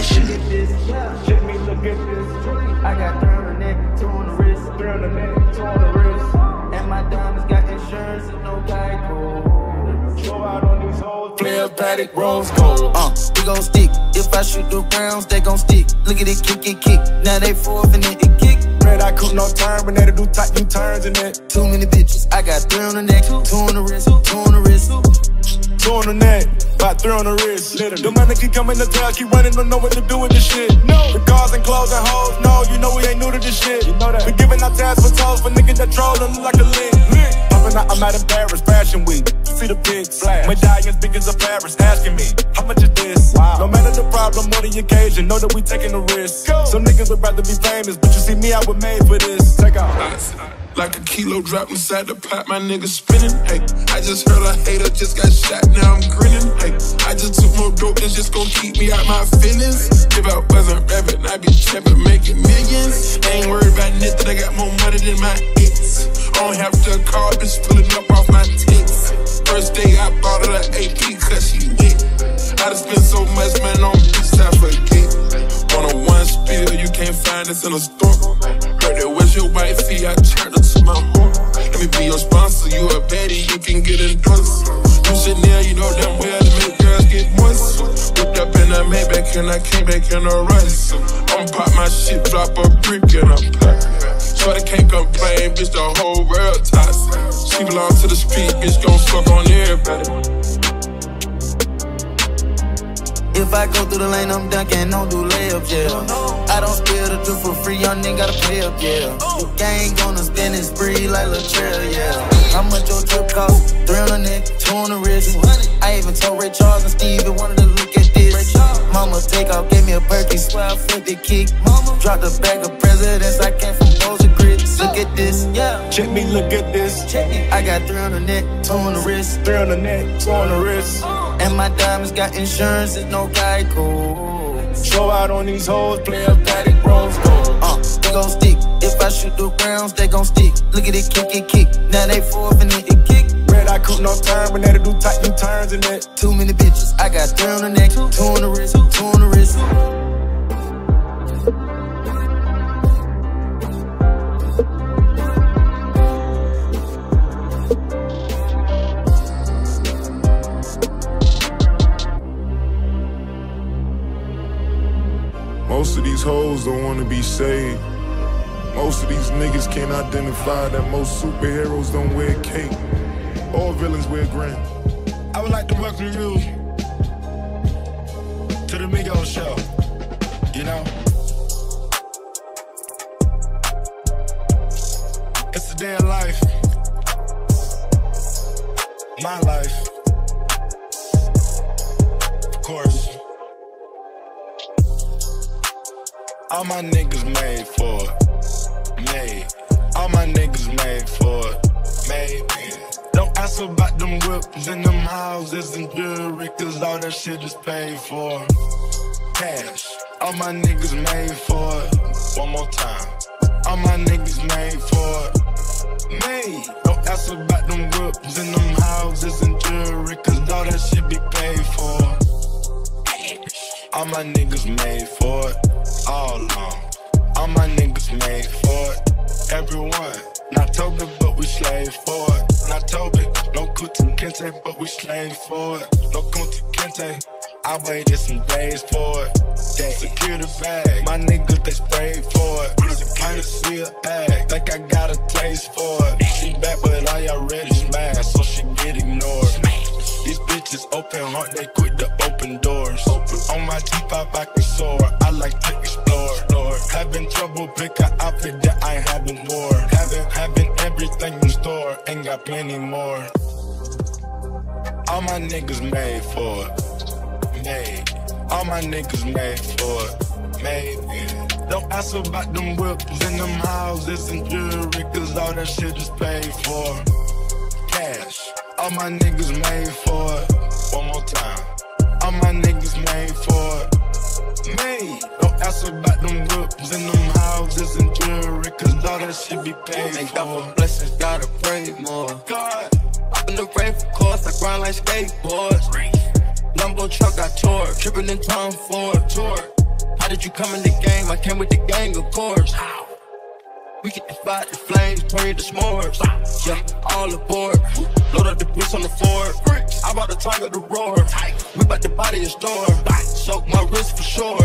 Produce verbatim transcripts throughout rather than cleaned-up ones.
this shit. Let me look at this. I got three on the neck, two on the wrist, three on the neck, two on the wrist. And my diamonds got insurance and no Geico. Show out on these hoes, play a Patek rose gold. Uh, we gon' stick. If I shoot the rounds, they gon' stick. Look at it kick, it kick. Now they fourth and it, it kick. Red, I cook no time, but now they do tight them turns and that. Too many bitches. I got three on the neck, two on the wrist, two on the wrist. Two on the neck, about three on the wrist. The money keep coming to town, keep running, don't know what to do with this shit. No, the cars and clothes and hoes, no, you know we ain't new to this shit. You know that. We giving our tabs for toes for niggas that trollin' look like a lick. lick. I'm out in Paris, Fashion Week. See the pics, medallions big as a Paris, asking me how much is this? Wow. No matter the problem or the occasion, know that we taking a risk. Go. Some niggas would rather be famous, but you see me, I was made for this. Take out. Like a kilo drop inside the pot, my niggas spinning. Hey, I just heard a hater just got shot, now I'm grinning. Hey, I just took more dope, that's just gon' keep me out my feelings. If I wasn't rapping, I'd be trapping, making millions. I ain't worried about nothing, I got more money than my ex. I don't have to call, bitch, pulling up off my tits. First day I bought her an A P, cause she wet. I done spent so much, man, on bitch, I forget. On a one spill, you can't find this in a store. Heard that was your wifey, I turned her to my whore. Let me be your sponsor, you a baddie, you can get endorsed. You Chanel, you know damn well to make girls get moist. Whipped up in a Maybach and I came back in a rush. I'm pop my shit, drop a brick and I'm packed. Shorty can't complain, bitch, the whole world toxic. She belong to the street, bitch, gon' fuck on everybody. If I go through the lane, I'm dunking, don't do layups, yeah. I don't spill the truth for free, y'all nigga gotta pay up, yeah. The gang gonna spin and spree like Latrell, yeah. How much your trip cost? Three on the neck, two on the wrist. I even told Ray Charles and Steven wanted to look at this. Mama take off, gave me a Birkin, swear I flipped the kick. Dropped a bag of presidents, I came from Boulder Grits. Look at this, yeah. Check me, look at this. Check it. I got three on the neck, two on the wrist. Three on the neck, two on the wrist. And my diamonds got insurance, it's no Geico. Show out on these hoes, play a Patek rose gold. Uh, they gon' stick. If I shoot the rounds, they gon' stick. Look at it kick, it kick. Now they fourth and it, it kick. Red, I cook no time, but now they do tight them turns and that. Too many bitches. I got three on the neck, two on the wrist, two on the wrist. Most of these hoes don't wanna be saved. Most of these niggas can't identify that most superheroes don't wear cape. All villains wear grins. I would like to welcome you to the Migos show, you know? It's a day in life. My life. Of course. All my niggas made for it, made. All my niggas made for it, made. Don't ask about them whips and them houses and jewelry, cause all that shit is paid for. Cash. All my niggas made for it. One more time. All my niggas made for it, made. Don't ask about them whips and them houses and jewelry, cause all that shit be paid for. Cash. All my niggas made for it. All along, all my niggas made for it. Everyone, not Toby, but we slave for it. Not Toby, no Kunta Kinte, but we slave for it. No Kunta Kinte, I waited some days for it. They secure the bag, my niggas they sprayed for it. I just see her act, like I got a taste for it. She back, but all y'all ready smash, so she get ignored. These bitches open heart, they quit the open doors. On my T five, I can soar. I like to explore. Having trouble, pick an outfit that I haven't worn. Having, having everything in store, ain't got plenty more. All my niggas made for it, made. All my niggas made for it, made. Don't ask about them whips and them houses and jewelry, cause all that shit is paid for. Cash. All my niggas made for it. One more time. All my niggas made for it, made. Don't ask about them whips and them houses and jewelry, cause all that shit be paid for. Thank God for blessings, gotta pray more. God, up in the rain for course, I grind like skateboards. Numbo truck, I tore, tripping in Tom Ford. Tour. did you come in the game? I came with the gang, of course. We can fight the flames, burn the s'mores. Yeah, all aboard. Load up the bricks on the floor. I bought the tiger to roar. We bout the body in storm. Soak my wrist for sure.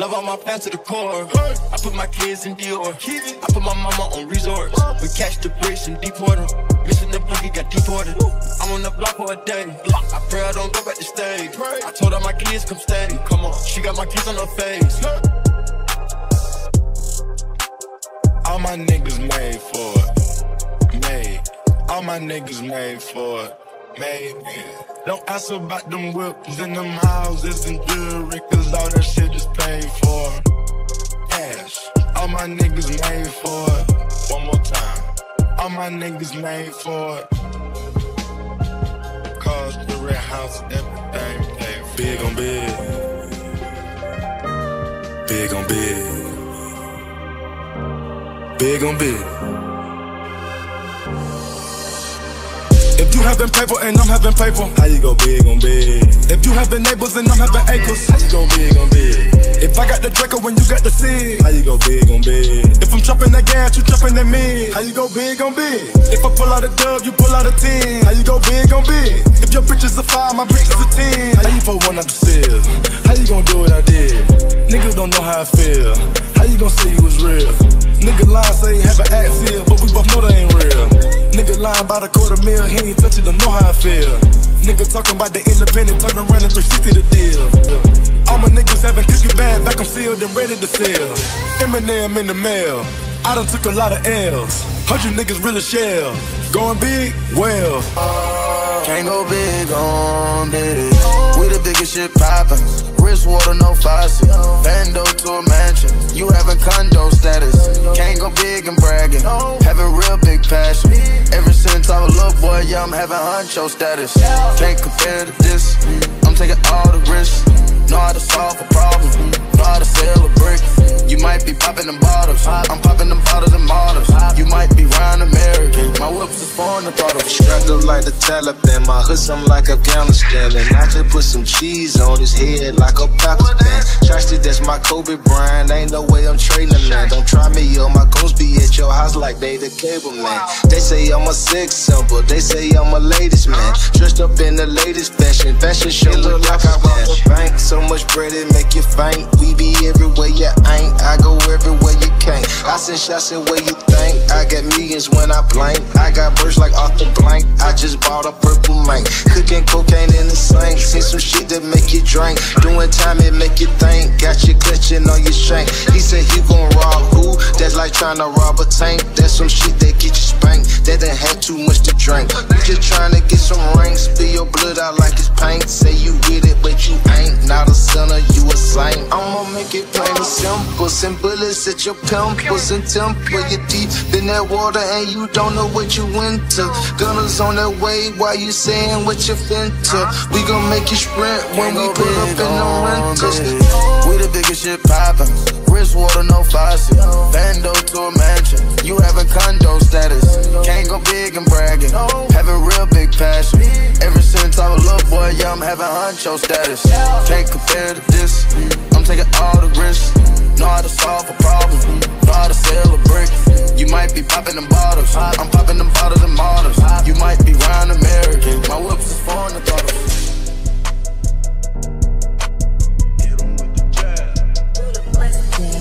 Love all my fans to the core. I put my kids in Dior. I put my mama on resorts. We catch the bricks and deport them. Missing the plug, he got deported. I'm on the block for a day. I pray I don't go back to stage. I told her my kids come stay. Come on, she got my kids on her face. All my niggas made for it, made. All my niggas made for it, made. Don't ask about them whips and them houses and jewelry, cause all that shit is paid for. Cash. All my niggas made for it. One more time. All my niggas made for it. Cause the red house, everything paid for. Big on big. Big on big. Big on big. If you having paper and I'm having paper, how you go big on big? If you having neighbors and I'm having acres, how you go big on big? If I got the Draco when you got the Sig, how you go big on big? If I'm chopping that gas, you chopping that mid, how you go big on big? If I pull out a dub, you pull out a ten, how you go big on big? If your bitches are five, my bitches are ten, how you for one out the stairs? How you gon' do what I did? Niggas don't know how I feel. How you gon' say you was real? Nigga lying, say he have an axe here, but we both know they ain't real. Nigga lying about a quarter mil, he ain't touch it, don't know how I feel. Nigga talking about the independent, turn around and three sixty the deal. All my niggas having cookie bags, like I'm sealed and ready to sell. Eminem in the mail, I done took a lot of L's. Heard you niggas really shell, going big, well. Can't go big on big. We the biggest shit poppin'. Wrist water, no faucet. Bando to a mansion. You having condo status. Can't go big and bragging. Having real big passion. Ever since I was a little boy, yeah, I'm having honcho status. Can't compare to this. I'm taking all the risks. Know how to solve a problem. Know how to sell a brick. You might be popping them bottles. I'm popping them bottles and models. You might be round American. My whips is foreign, I thought of. Struggle like the Taliban. My hood sound like Afghanistan, and I just put some cheese on his head like a Pakistan. Trashy, that's my Kobe Bryant. Ain't no way I'm trading that. Don't try me, yo. My ghost be at your house like they the cable man. They say I'm a sex symbol. They say I'm a ladies man. Dressed up in the latest fashion. Fashion show look like I rob a bank. So much bread it make you faint. We be everywhere you ain't. I go everywhere you can't. I send shots in where you think. I got millions when I blank. I got birds like Arthur Blank. I just bought a purple. Cooking cocaine in the sink. Seen some shit that make you drink. Doing time it make you think. Got you clutching on your shank. He said he gon' rob who? That's like trying to rob a tank. That's some shit that get you spanked. That done had too much to drink. You just trying to get some rings. Spill your blood out like it's paint. Say you with it but you ain't. Not a sinner, you a saint. I'ma make it plain and simple. Send bullets at your pimples and temper. You deep in that water and you don't know what you into. Gunners on their way while you saying what you fin to. We gon' make you sprint when we pull up in the rentals. We the biggest shit poppin'. Wrist water, no faucet. Bando to a mansion. You having condo status. Can't go big and bragging. Having real big passion. Ever since I was a little boy, yeah, I'm having honcho status. Can't compare to this. I'm taking all the risks. Know how to solve a problem. Know how to sell a brick. You might be popping them bottles. I'm popping them bottles and models. You might be round America. My whips is foreign, I thought of. Hit 'em with the jab.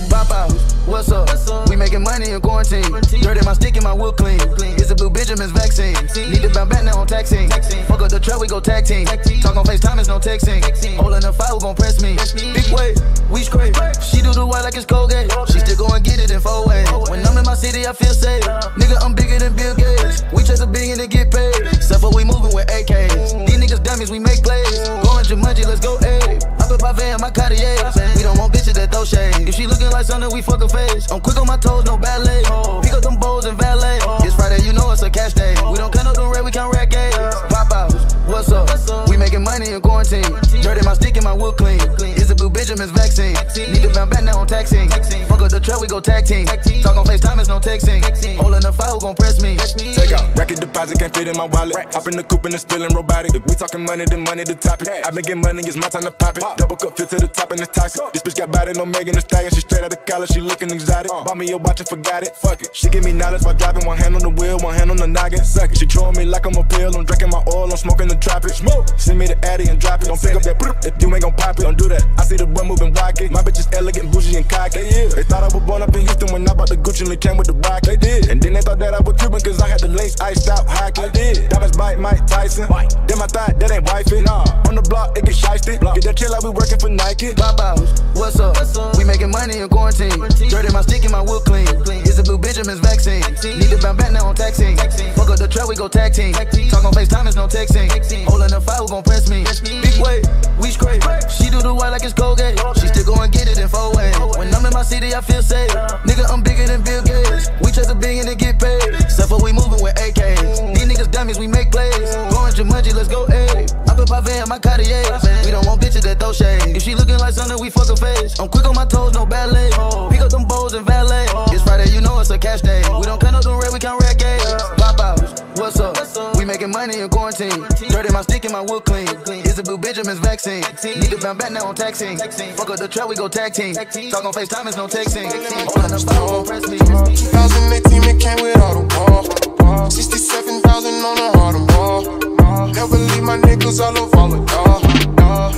Pop out, what's up? What's up? We making money in quarantine. quarantine. Dirty my stick and my wood clean. clean. It's a Blue Benjamin's vaccine. vaccine. Need to bounce back now on taxing. taxing. Fuck up the truck, we go tag team. Tag team. Talk on FaceTime, it's no texting. Hole in the fire, who gon' press me? press me? Big way, we scrape. She do the white like it's Colgate. Okay. She still go and get it in four ways. Oh, when I'm in my city, I feel safe. Uh, Nigga, I'm bigger than Bill Gates. We chase a billion and get paid. Suffer, we moving with A Ks. Mm. These niggas dummies, we make plays. Mm. Going to Jumanji, let's go A. I put my van, my Cartiers. We don't want bitches that throw shade. If she looking like something, we fuck her face. I'm quick on my toes, no ballet. Oh. Pick up them bowls and valet. Oh. It's Friday, you know it's a cash day. Oh. We don't count up the red, we count red games. Yeah. Pop out, what's up? what's up? We making money in quarantine. quarantine. Dirty my stick and my wood clean. clean. It's a Blue Benjamin's vaccine. vaccine. Need to bounce back now on taxing. taxing. Fuck up the truck. trap, we go tag team. Talk on FaceTime, it's no texting. Hole in the file, who gon' press me? Take out, racket deposit, can't fit in my wallet. Hop in the coupe and it's feeling robotic. If we talking money, then money the topic. I've been getting money, it's my time to pop it. Double cup, fit to the top and it's toxic. This bitch got body, no Megan the Stallion. She straight out of college, she looking exotic. Bought me a watch and forgot it, fuck it. She give me knowledge by driving, one hand on the wheel, one hand on the noggin. Suck it. She throwing me like I'm a pill, I'm drinking my oil, I'm smoking the tropics. Smoke. Send me the Addy and drop it. Don't pick up that brr if you ain't gon' pop it. Don't do that. I see the boy moving wacky. My bitch is elegant, bougie and cocky. They, they thought I was born up in Houston when I bought the Gucci and came with the rock. They did. And then they thought that I was Cuban cause I had the lace iced out hockey. I did. Diamonds bite Mike Tyson. Bite. Then my thought that ain't wifey. Nah. On the block it get shiesty. Get that chill like we working for Nike. Pop out. What's up? What's up? We making money in quarantine. quarantine. Dirty my stick and my wood clean. clean. It's a Blue Benjamin's vaccine. vaccine. Need to bounce back now on taxing. taxing. Fuck up the trail, we go tag team. Tag team. Talk on FaceTime, it's no texting. Texting. Hole in the file, who gon' press me? Press me. Big way, we scrape. She do the white like it's Colgate. She still go and get it in four ways. When I'm in my city, I feel safe. Nigga, I'm bigger than Bill Gates. We chase a billion and get paid. Except for we moving with A Ks. These niggas dummies, we make plays. Going to Jumanji, let's go A. I put my van in my Cartier. We don't want bitches that throw shade. If she looking like something, we fuck her face. I'm quick on my toes, no ballet. Pick up them bowls and valet. It's Friday, you know it's a cash day. We don't cut up the red, we count red games. Pop out, what's up? We making money in quarantine. Dirty my stick and my wood clean. It's a Blue Benjamin's vaccine. Need to bounce back now on taxing. Fuck up the trail, we go tag team. Talk on FaceTime, it's no texting. All in the file, won't press me. twenty eighteen, it came with all the wall. sixty-seven thousand on the Audemars. Never leave my niggas all over all the dog.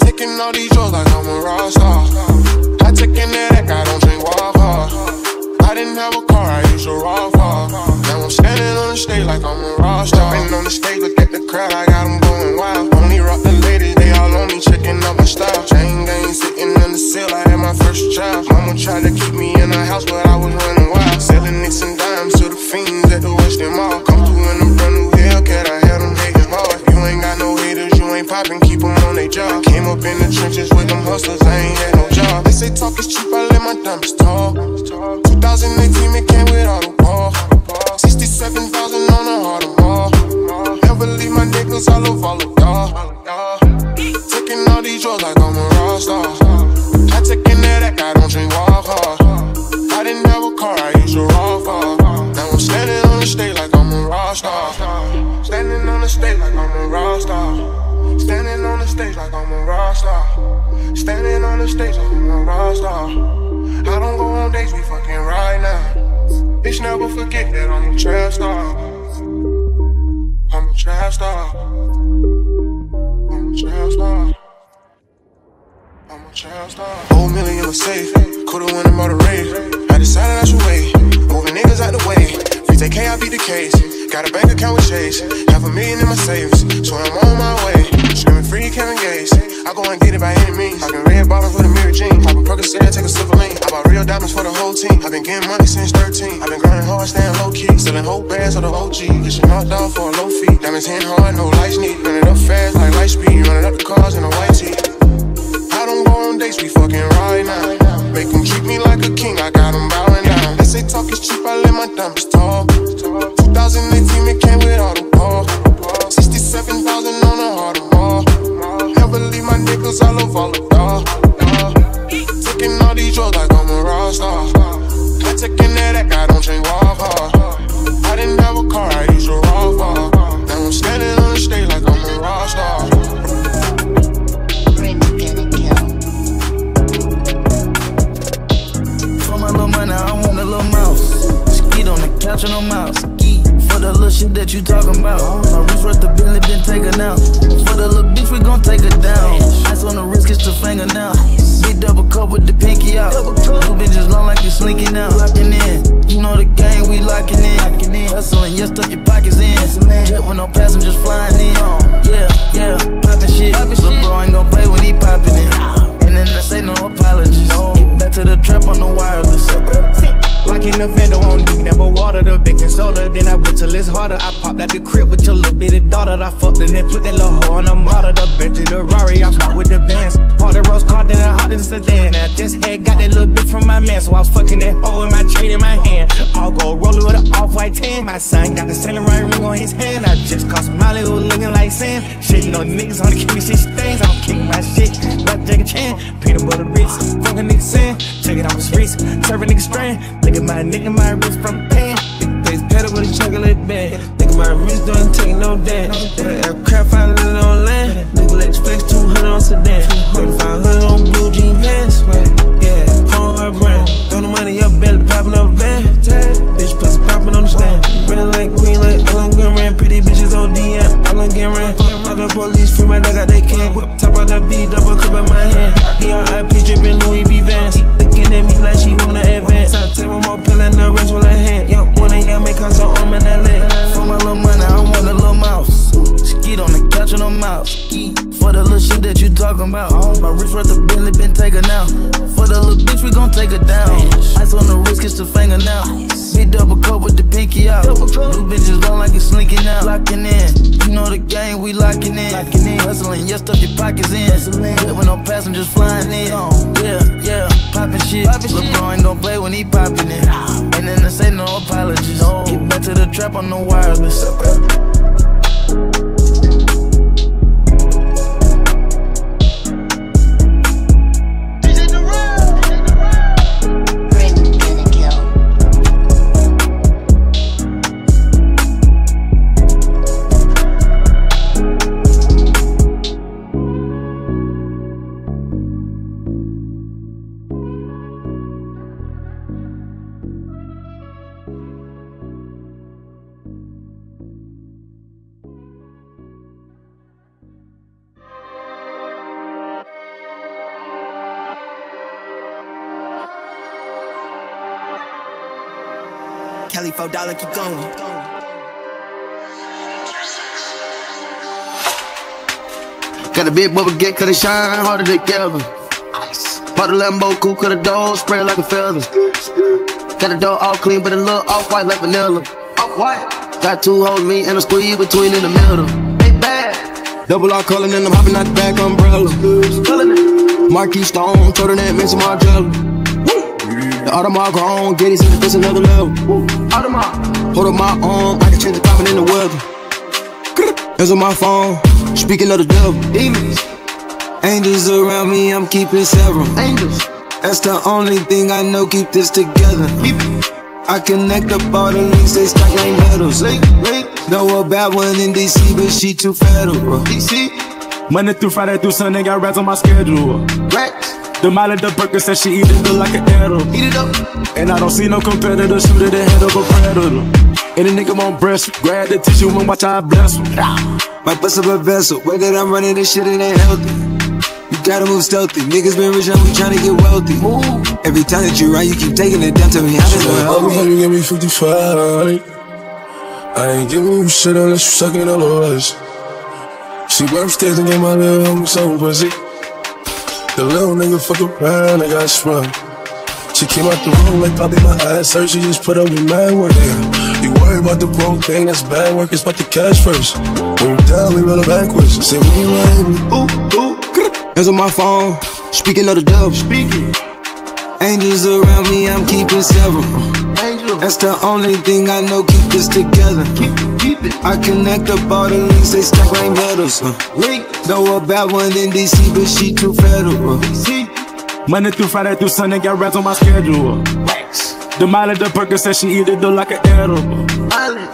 Taking all these drugs like I'm a rock star. I check in that act, I don't drink water. I didn't have a car, I used a raw car. Standing on the stage like I'm a rock star. Standing on the stage, look at the crowd, I got them going wild. Only rock the ladies, they all on me, checking out my style. Chain gang sitting on the sill, I had my first child. Mama tried to keep me in her house, but I was running wild. Selling nicks and dimes to the fiends at the Western Mall. Come through in a brand new Hellcat, I had them hating hard. You ain't got no haters, you ain't poppin', keep them on they job. Came up in the trenches with them hustlers, I ain't had no job. They say talk is cheap, I let my diamonds talk. twenty eighteen, it came with all the war. sixty-seven thousand on the heart of all. Never leave my niggas all over all of y'all. Taking all these drugs like I'm a rock star. I taking that act, I don't drink water. I didn't have a car, I used a raw car. Now I'm standing on the stage like I'm a rock star. Standing on the stage like I'm a rock star. Standing on the stage like I'm a rock star. Standing on the stage like I'm a rock star. I don't go on dates, we fucking right now. Bitch, never forget that I'm a trap star. I'm a trap star. I'm a trap star. I'm a trap star. Whole million in my safe. Coulda went and bought a raid. I decided I should wait. Moving niggas out the way. Free T K, I beat the case. Got a bank account with Chase. Half a million in my savings, so I'm on my way. Screaming free Kevin Gates. I go and get it by any means. I can red bottom for the mirror jeans. I can Percocet, take a slip of lane. I buy real diamonds for the whole team. I've been getting money since thirteen. I've been grinding hard, staying low key. Selling whole bands on the O G. Get your knocked out for a low fee. Diamonds hitting hard, no lights need. Run it up fast like light speed. Running up the cars in a white tee. I don't go on dates, we fucking right now. Make them treat me like a king, I got them bowing down. They say talk is cheap, I let my diamonds talk. twenty eighteen, it came with all the ball. sixty-seven thousand on the heart of all. Never leave my niggas all over all of y'all. Taking all these drugs like I'm a rock star. I taking that act, I don't drink water. I didn't have a car, I used a raw bar. Now I'm standing on the stage like I'm a rock star. Catching them out for the little shit that you talking about. My wrist worth the Bentley been taken out. For the little bitch, we gon' take her down. Ice on the wrist, it's the finger now. Big double cup with the pinky out. Two bitches long like you slinking out. Locking in, you know the game, we locking in. Hustling, yes, stuff your pockets in. Jet with no passengers flying in. Yeah, yeah, poppin' shit. Lil' bro ain't gon' play when he poppin' in. And then I say no apologies. Get back to the trap on the wireless. Locking the vendor on me, never water the baking soda. Then I went till it's harder. I popped out the crib with your little bitty daughter. I fucked and then put that little hoe on the model. The bitch in the Rari, I fought with the Benz. All the rose car, then I hopped in the sedan. I just had got that little bitch from my man, so I was fucking that hoe in my trade in my hand. all gold roller with an off-white tan. My son got the Saint Laurent ring on his hand. I just caught some Molly who looking like sand. Shitting on niggas on the keep me shit stains. I'm kicking my shit, but Jackie Chan. Peanut butter Ritz, fucking nigga sand. Check it off his wrist, serving nigga strand. Look at my nigga, my wrist from pan. Big face pedal with a chocolate band. Look at my wrist, don't take no dance. That aircraft, I live on land. Nigga legs flex, two hundred on sedan. thirty-five hundred on blue jean pants. Yeah, on her brand. Throw the money up, belly popping up van. Bitch, plus popping on the stand. Running like green, like Alan Guerin. Pretty bitches on D M, Alan Guerin. Fuck the police, free my dog out they can. Top out the B, double cup in my hand. E R I P dripping Louis V Vans. Looking at me like she wanna advance. I take one more pill and the rest with her hand. Yo, wanna yell, make her so arm in that leg. For my little money, I want a little mouse. Skeet on the couch with no mouse. For the little shit that you talking about. My wrist worth a Bentley, been taken out. For the little bitch, we gon' take her down. Ice on the wrist, it's the finger now. Big double cup with the pinky out. Blue bitches run like it's slinking out. Locking in, you know the game, we locking in. Hustling, yeah, stuff your pockets in. Good when no passengers flying in. Yeah, yeah, poppin' shit. LeBron ain't gon' play when he poppin' it. And then they say no apologies. Get back to the trap on the wireless. Four dollar, keep going. Got a big bubble get, cut it shine harder together. Part of Lambo, cool, cut a dog, spread like a feather. Got a dog all clean, but it look off white like vanilla. Off white. Got two hoes, me and a squeeze between in the middle. Big bad. Double R calling and I'm hopping out the back umbrella. Marquis Stone, told her that man some Margiela. The Audemars grown, get it, it's another level. Audemars, hold up my arm, I can change the climate in the weather. Answer my phone, speaking of the devil. Demons, angels around me, I'm keeping several. Angels, that's the only thing I know, keep this together. I connect up all the links, they stack like medals. Know a bad one in D C, but she too federal. D C, Monday through Friday through Sunday, got rats on my schedule. Rats. The mile of the burger said she eat it good like an arrow. Eat it up. And I don't see no competitor, shoot at the head of a predator. Any nigga on breast, grab the tissue and watch how I bless him. My bust up a vessel, way that I'm running this shit, it ain't healthy. You gotta move stealthy, niggas been rich and we tryna get wealthy. Ooh. Every time that you ride, you keep taking it down, tell me how to go. She like, you give me fifty-five. I ain't giving you shit unless you suckin' all of us. She went upstairs and gave my little homie some pussy. The little nigga fuck around, I got sprung. She came out the room like popping my ass hurt. She just put up with mad work. Nigga, you worry about the broke thing, that's bad work. It's about the cash first. When we down, we roll it backwards. Say we ain't ooh, ooh. Answer my phone, speaking of the devil. Speaking. Angels around me, I'm keeping several. Angels. That's the only thing I know, keep this together. Keep, keep it. I connect up all the links, they stack like medals. Uh. Link. Know a bad one in D C, but she too federal. Monday through Friday through Sunday, got rats on my schedule. The mile of the burger said she eat it though like an edible.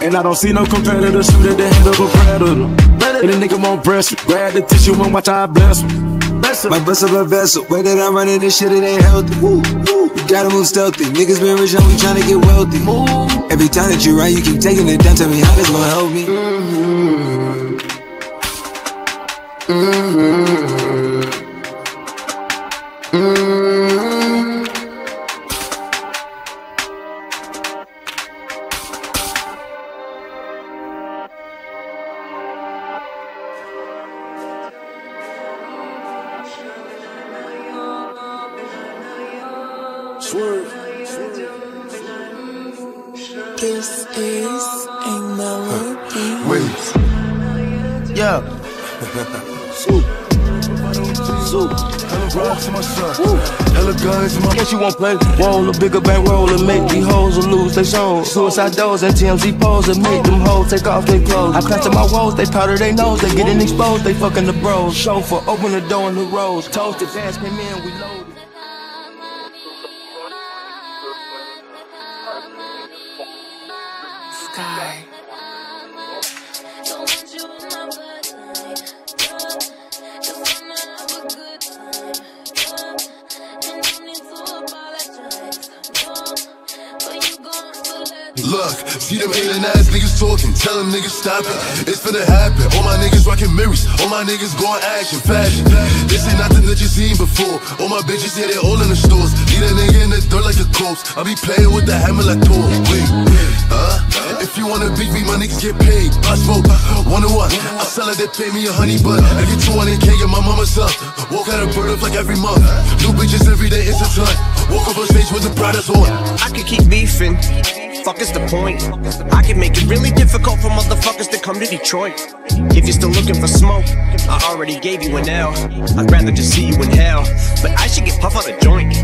And I don't see no competitor, shoot at the head of a predator. And a nigga won't breast you, grab the tissue and watch how I bless you. My bust up a vessel, way that I'm running this shit, it ain't healthy. You gotta move stealthy, niggas been rich and we tryna get wealthy. Every time that you ride, you keep taking it down, tell me how this gon' help me. Mm-hmm. Mm-hmm. Mm-hmm. Swerve. Swerve. This is a melody. Wait. Yeah. Soup. Soup. Ooh. Guns, my yes, you won't play. Roll a bigger bang, roll and make these hoes hoes will lose their souls. Suicide doors at T M Z pose. Admit them hoes take off their clothes. I plaster my woes, they powder their nose. They getting exposed, they fucking the bros. Chauffeur, open the door in the roads. Toasted, fast came in, we loaded. Sky. Look, see them alien ass niggas talking, tell them niggas stop it. It's finna happen, all my niggas rockin' mirrors, all my niggas goin' action, fashion. This ain't nothing that you seen before, all my bitches, yeah, they all in the stores. Need a nigga in the dirt like a corpse, I be playin' with the hammer like Thor. Wait, huh? If you wanna beat me, my niggas get paid. I smoke, one to one, I sell it, they pay me a honey bun. I get two hundred K, yeah, my mama's up. Walk out of bird up like every month. New bitches every day, it's a ton. Walk up on stage with the products on. I could keep beefin'. Fuck is the point? I can make it really difficult for motherfuckers to come to Detroit. If you're still looking for smoke, I already gave you an L. I'd rather just see you in hell. But I should get Puff on a joint.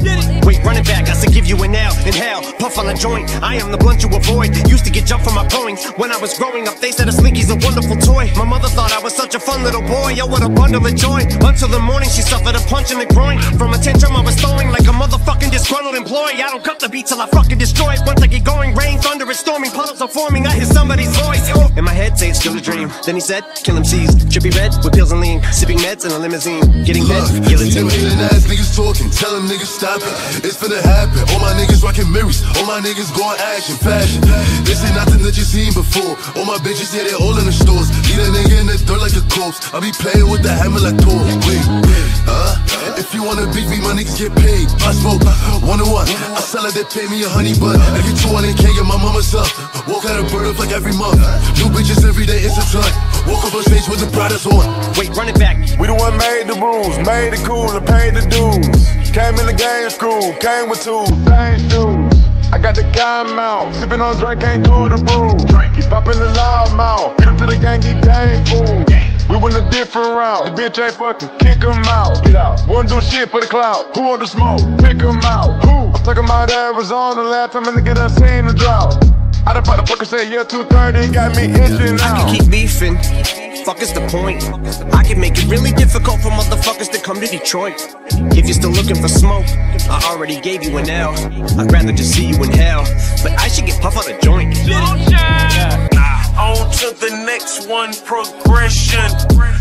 Wait, run it back, I said give you an L. In hell, Puff on a joint. I am the blunt you avoid. Used to get jumped from my coins. When I was growing up, they said a Slinky's a wonderful toy. My mother thought I was such a fun little boy. Oh, what a bundle of joy. Until the morning, she suffered a punch in the groin. From a tantrum, I was throwing like a motherfucking disgruntled employee. I don't cut the beat till I fucking destroy it. Once I get going, rain, thunder is storming, puddles are forming, I hear somebody's voice. In my head, say it's still a dream. Then he said, kill him C's, trippy red, with pills and lean, sipping meds in a limousine, getting meds, guillotine. Look, see them alien-ass niggas talking, tell them niggas stop it. It's finna happen, all my niggas rockin' mirrors, all my niggas goin' action, fashion. This ain't nothing that you seen before, all my bitches, yeah, they all in the stores. Need a nigga in the dirt like a corpse, I be playin' with the hammer like Thor. Wait, huh? If you wanna beat me, my niggas get paid. I smoke, one to one, I sell it, they pay me a honey bun. I get two hundred K, yeah, my mama's up. Walk out of bird up like every month. New bitches every day, it's a ton. Walk up on stage with the products on. Wait, run it back. We the one made the rules, made it cool and paid the dues. Came in the game school, came with two same shoes. I got the guy mouth, sipping on drink, can't do the brew. He's popping the loud mouth, get him to the gang, he dang fool. We went a different route. The bitch ain't fucking, kick him out. Get out. Wouldn't do shit for the clout. Who want the smoke? Pick him out. Who? I'm talking about Arizona. Last time I get us in the drought. I done fought the fucker, said yeah, two thirty got me itching out. I can keep beefing. Fuck is the point? I can make it really difficult for motherfuckers to come to Detroit. If you're still looking for smoke, I already gave you an L. I'd rather just see you in hell. But I should get Puff on a joint. Yeah. On to the next one, progression.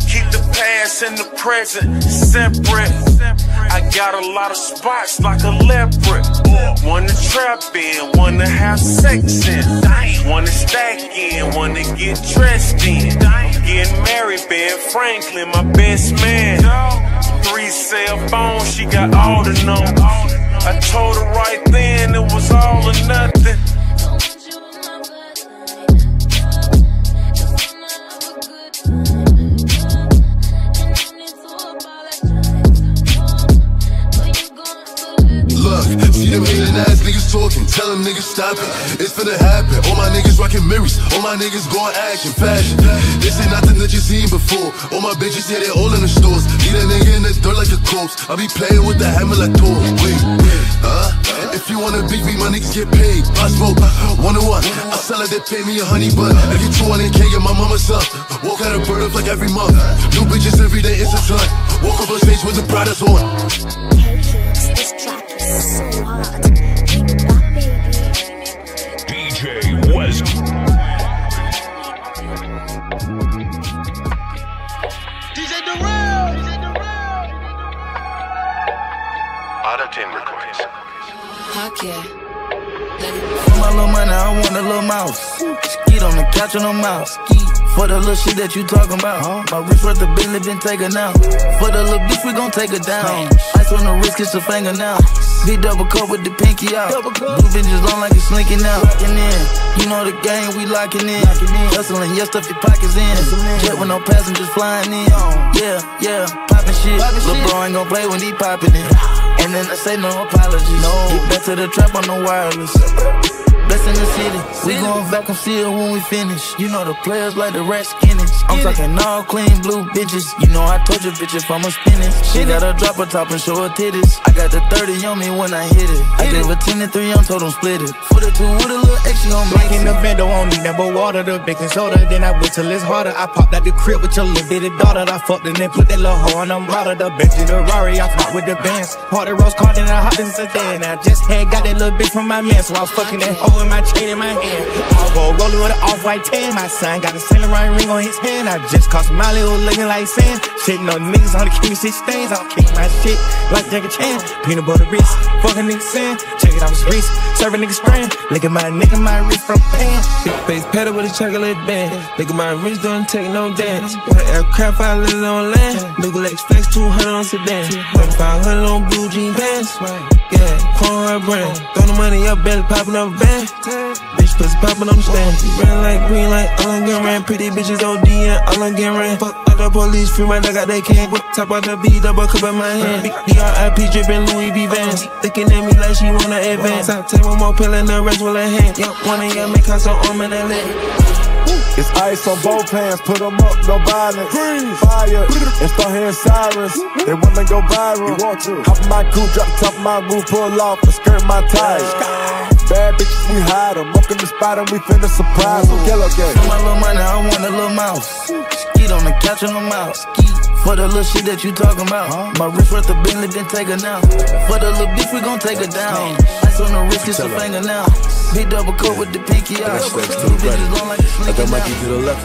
Keep the past and the present separate. I got a lot of spots like a leopard. One to trap in, one to have sex in. One to stack in, one to get dressed in. I'm getting married, Ben Franklin, my best man. Three cell phones, she got all the numbers. I told her right then it was all or nothing. Them alien-ass niggas talking, tell them niggas stop it. It's finna happen, all my niggas rockin' mirrors, all my niggas goin' action, fashion. This ain't nothing that you seen before, all my bitches, yeah, they all in the stores. Need a nigga in the dirt like a corpse, I be playin' with the hammer like Thor. Wait, huh? If you wanna beat me, my niggas get paid. I smoke, one to one, I sell it, they pay me a honey bun. I get two hundred K, yeah, my mama's up. Walk out of bird up like every month. New bitches every day, it's a ton. Walk up on stage with the products on. So hard. D J West. D J Durrell. Auto ten records. Fuck yeah. My little money, I want a little mouse. Skeet on the couch on the mouse. For the little shit that you talking about, huh? My wrist worth the Bentley been taken out. For the little bitch, we gon' take her down. Ice on the wrist, kiss her finger now. Big double cup with the pinky out. Blue bitches long like it's slinking out. Locking in, you know the game, we locking in. Hustling, yeah, stuff your pockets in. Jet with no passengers flying in. Yeah, yeah, poppin' shit. Lil' bro ain't gon' play when he poppin' it. And then I say no apologies. Get back to the trap on the wireless. Blessed in the city. We gon' vacuum seal when we finish. You know the players like the rat skinnies. I'm talking all clean blue bitches. You know I told you bitch if I'ma spin it. She got a drop her top and show her titties. I got the thirty on me when I hit it. I gave her ten and three, I'm told them split it. Forty two with a little extra on me. Making the bando only, never water the baking soda. Then I went till it's harder. I popped out the crib with your little bitty daughter. I fucked and then put that little hoe on. I'm out of the bench in the Rari. I fought with the bands. Party rose card and I hopped in sedan. I just had got that little bitch from my man, so I was fucking that hoe in my chain in my hand. I go rolling with an off-white tan. My son got a Saint Laurent ring on his hand. I just cost my little looking like sand. Shitting on niggas on the king shit stains. I'll kick my shit like Jackie Chan. Peanut butter wrist, fucking niggas sand. Check it out his wrist, serving niggas strand. Look at my nigga, my wrist from pan. Big face pedal with a chocolate band. Look at my wrist, don't take no dance. With an aircraft, I live on land. Nugalex flex, two hundred on sedan. one thousand five hundred on blue jean pants. Yeah, corn brand. Throw the money up, belly popping up van. Bitch pussy popping, I'm standing. Ran like green, like Alan Garand. Pretty bitches O D and Alan Garand. Fuck all the police, free my dog, got they can. Top out the B, double cup in my hand. D R I P dripping Louis V Vans. Looking at me like she wanna advance. I take one more pill and the rest with her hand. Yup, one of y'all make her so arm and a leg. It's ice on both hands, put them up, no violence. Freeze. Fire, and start hearing sirens. They wanna go viral. Hop in my coupe, drop top of my roof, pull off and skirt my tires. Bad bitches, we hide them. Up in the spot and we finna surprise them. Yellow gang. For my little money, I want a little mouse. Skeet on the couch and I'm out. For the little shit that you talking about, huh? My wrist worth a Bentley, then take her down. For the little bitch, we gon' take her down. Ice on the wrist, it's a finger now. Big double coat with the pinky out. I got my key to the left.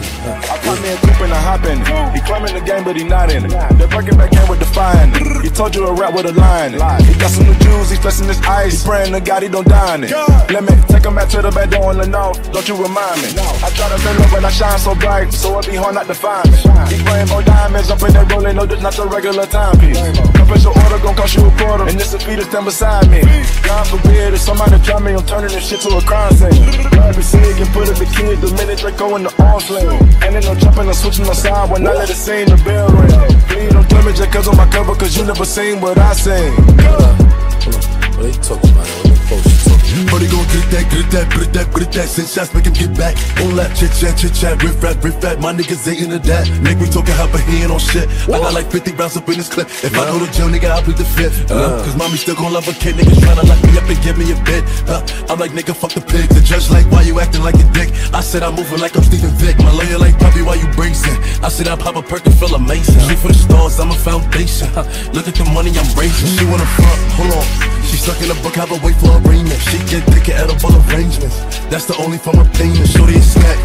I pop me a coupe and I hop in it. He climbing the game, but he not in it. They're breaking back in with the fine. He told you to rap with a line. He got some new jewels, he flexing his ice. He praying to God he don't die in it. Let me take him back to the back door on the north. Don't you remind me. I try to bend up but I shine so bright, so it be hard not to find me. He playing more diamonds, up in that rolling, no, this not your regular timepiece. My special order gon' cost you a quarter, and this is Peter stand beside me. God forbid if somebody try me, I'm turning this shit to a crime scene. Grab a cig and put up the kid the minute Draco in the arm sling. And then I'm jumping, I'm switching my side when I let it sing the bell ring. Please don't tell me just cause on my cover, cause you never seen what I seen. What are you talking about? What the fuck you talking about? Buddy gon' get that, get that, get that, get that. Send shots, make him get back. On lap, chit chat, chit chat, riff rap, riff rap. My niggas ain't into that. Make me talking hop a hand on shit. I got like fifty rounds up in this clip. If I go to jail, nigga, I plead the fifth. Uh, Cause mommy still gon' love a kid. Niggas tryna lock me up and give me a bit. Uh, I'm like, nigga, fuck the pig. The judge like, why you acting like a dick? I said I'm moving like I'm Stephen Vick. My lawyer like, probably why you bracing? I said I pop a perk and feel amazing. She for the stars, I'm a foundation. Look at the money I'm raising. She wanna front, hold on. She stuck in a book, have a wait for arraignment. She get thicker edible arrangements. That's the only form of payment. Shorty is snack,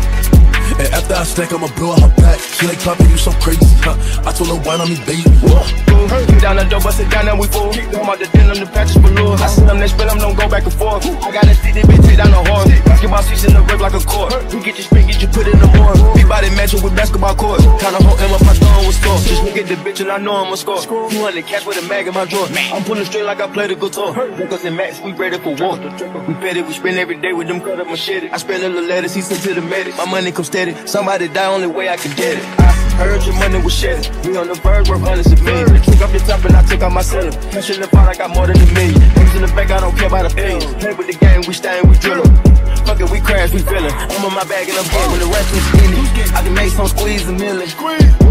and after I stack, I'ma blow her back. She like, Poppy, you so crazy, huh? I told her, wine on me, baby. Hey. Down the door, bust it down, and we full. I'm out the den, I'm the patches below. I sit them, they spin them, don't go back and forth. I got a stick, they bitch, take down the horse. Basketball seats in the rip like a court. You get your spin, get you put in the more. Big body matching with basketball courts. Kinda hold him up, my thumb was score. Just look at the bitch, and I know I'ma score. two hundred cash with a mag in my drawer. I'm pulling straight like I played a guitar. Lucas and Max, we ready for war. We bet it, we spend every day with them cut up machete. I spend a little letters, he sent to the medic. My money comes steady. Somebody die, only way I can get it. I heard your money was shed. We on the verge, we're honest and mean. I took up the top and I took out my cellar. Cash in the pot, I got more than a million. Things in the bank, I don't care about the bills. Play with the game, we stayin', we drillin'. Fuck it, we crash, we feelin'. I'm on my bag and I'm getting when the wrestling's spinning. I can make some squeeze a million.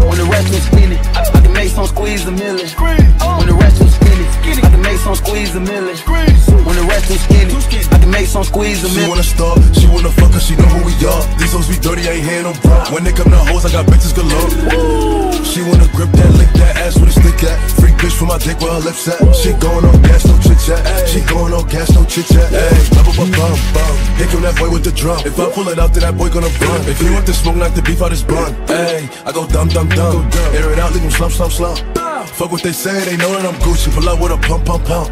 When the wrestling's spinning, I, I can make some squeeze a million. When the wrestling's spinning, I can make some squeeze a million. When the wrestling's spinning, I can make some squeeze a million. She wanna start, she wanna fuck her, she know who we are. These hoes be dirty, I ain't hand no bro. When they come to hoes, I got bitches galore. She wanna grip that, lick that ass with a stick at. Freak bitch from my dick where her lips at. She goin' on gas, no chit chat. She goin' on gas, no chit chat. Here come that boy with the drum. If I pull it out, then that boy gonna run. If you want the smoke, knock the beef out his blunt. Hey, I go dumb, dumb, dumb. Air it out, leave him slump, slump, slump. Fuck what they say, they know that I'm Gucci. Pull out with a pump, pump, pump.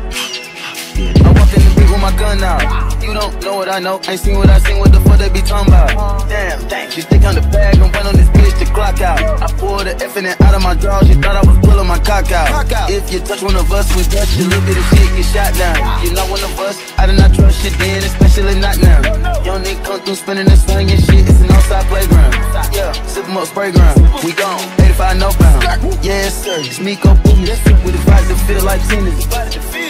I walked in the big with my gun out. You don't know what I know. Ain't seen what I seen, what the fuck they be talking about? Damn, dang. She stick on the bag and run on this bitch the clock out. I pulled the effing out of my drawers. She thought I was pulling my cock out. If you touch one of us, we touch you. Look at the shit, get shot down. You know one of us, I do not trust shit then, especially not now. Young nigga come through spinning and swinging shit. It's an outside playground. Yeah, sip em up, spray ground. We gone, eighty-five no bound. Yeah, sir, sneak up boom. We divided the field like tennis.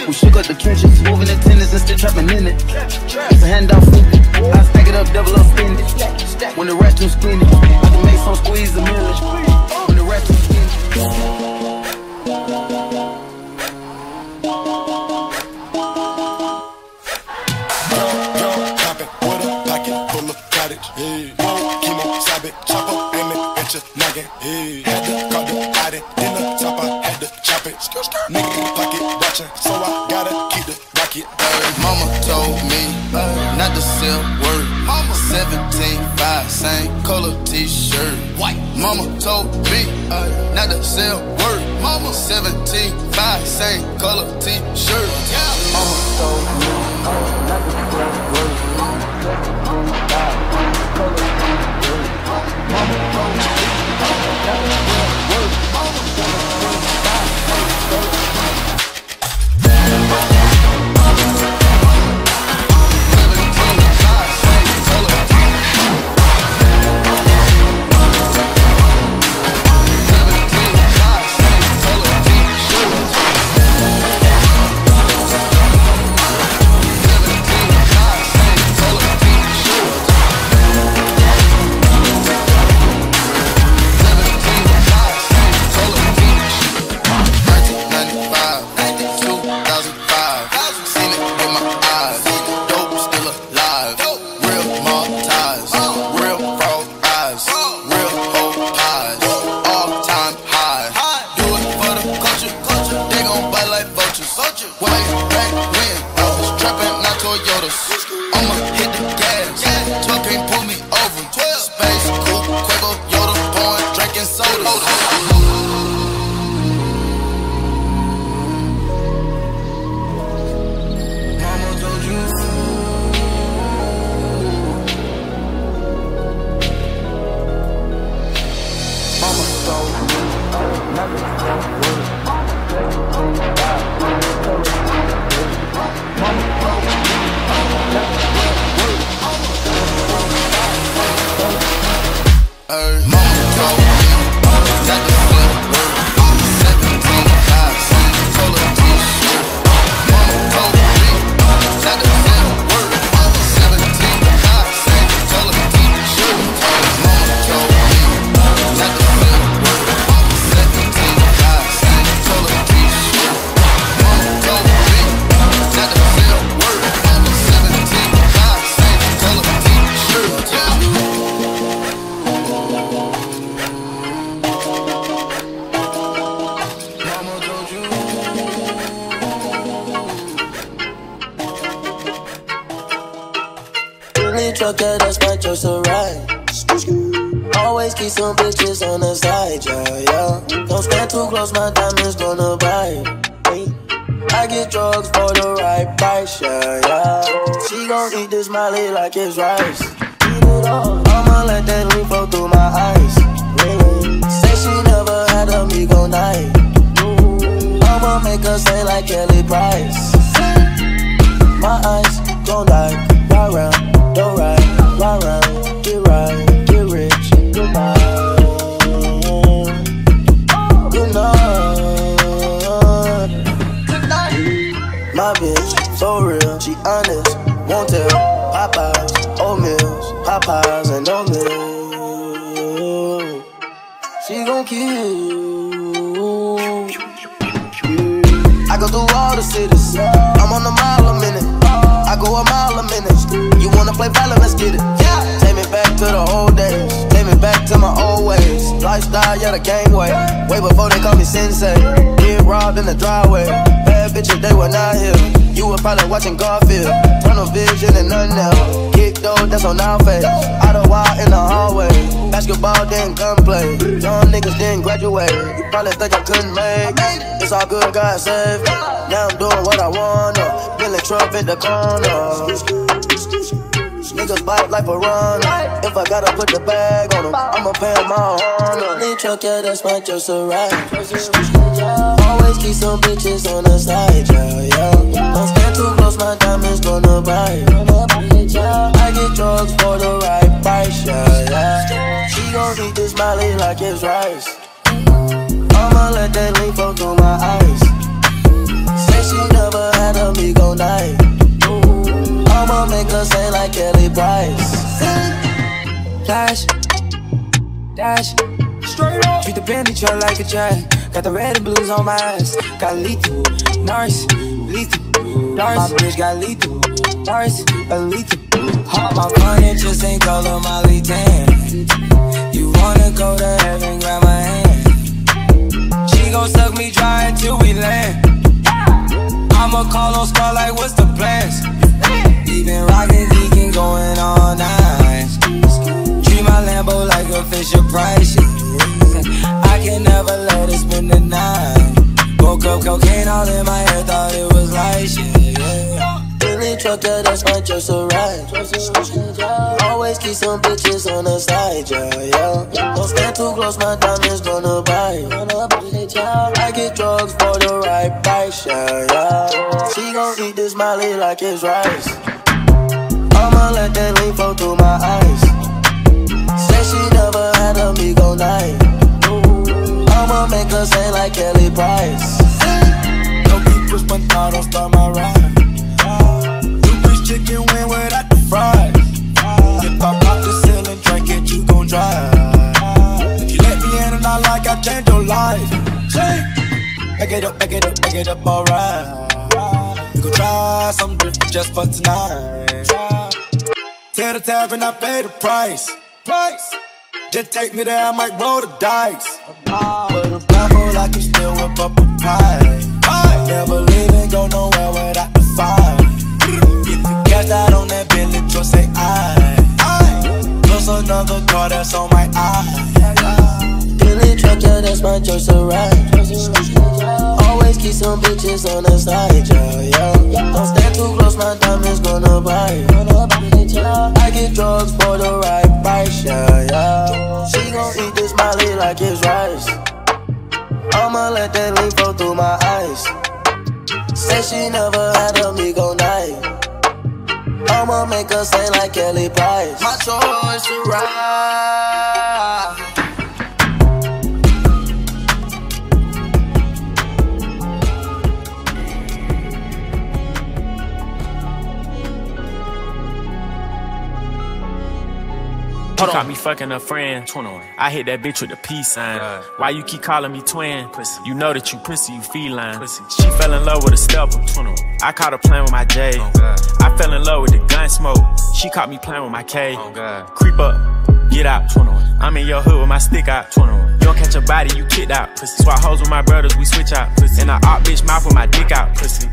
We shook up the trenches. Moving the tennis and still trapping in it. It's a handoff. I stack it up, double up, spin it. When the rest too skinny, I can make some squeeze a million. When the rest too skinny. Drop it with a pocket full of cottage. Chemo, sab it, chop up in it, at your noggin. Had to cut it, hide it, then the top I had to chop it. Nigga in pocket watching, so I gotta keep the rocket. Mama told me not to sell word. seventeen five, same color t-shirt. White. Mama told me not to sell word. seventeen five, same color t-shirt. Mama told me not to sell word. Mama told me not to sell word. Probably think I couldn't make it. It's all good, God save me. Now I'm doing what I wanna. Billy Trump in the corner. Niggas bite like a runner. If I gotta put the bag on them, I'ma pay them all honor. Lean truck, yeah, that's my just a ride. Always keep some bitches on the side, yeah, yeah. Don't stand too close, my diamonds gonna bite. I get drugs for the right price, yeah, yeah. She gon' eat this Molly like it's rice. I'ma let that lean flow through my eyes. Say she never had a Migos night. I'ma make her say like Kelly Price. Dash, dash, straight up. Treat the penny truck like a track. Got the red and blues on my ass. Got lethal, nice, lethal, nice. My bitch got lethal, nice, lethal. All my money just ain't color my lead tan. You wanna go to heaven, grab my hand. She gon' suck me dry until we land. I'ma call on Scar like, what's the plans? Even rockin' geekin' going all night. Treat my Lambo like a Fisher Price. I can never let it spend the night. Woke up cocaine all in my head, thought it was light shit. Billy trucker, that's my just a ride. Always keep some bitches on the side, yeah, yeah. Don't stand too close, my diamonds gonna buy. I get drugs for the right price, yeah, yeah. She gon' eat this Molly like it's rice. I'ma let that lean flow through my eyes. Said she never had a Migos night. I'ma make her sing like Kelly Price. Don't be pushed, but I don't start my ride. You bitch chicken wing without the fries. If I pop the ceiling, drink it, you gon' drive. If you let me in and I like, I change your life. Back it up, back it up, back it up, alright. You gon' try something different just for tonight. Tear the tab and I pay the price. Price. Just take me there, I might roll the dice. With a blindfold, I can still whip up a pie. I never leave and go nowhere without the fire. Get the cash out on that Billy, just say I. I. Plus another car that's on my eye. Billy truck, yeah, that's my choice to ride. Always keep some bitches on the side, yeah, yeah. Don't stand too close, my diamonds gonna buy. I get drugs for the right price, yeah, yeah. She gon' eat this Molly like it's rice. I'ma let that lean flow through my eyes. Said she never had a Migos night. I'ma make her sing like Kelly Price. My choice to ride. You caught me fucking a friend. I hit that bitch with a peace sign. Why you keep calling me twin? You know that you pussy, you feline. She fell in love with a stepper. I caught her playing with my J. I fell in love with the gun smoke. She caught me playing with my K. Creep up, get out. I'm in your hood with my stick out. You don't catch a body, you kicked out. Swap hoes with my brothers, we switch out. And I op bitch mouth with my dick out.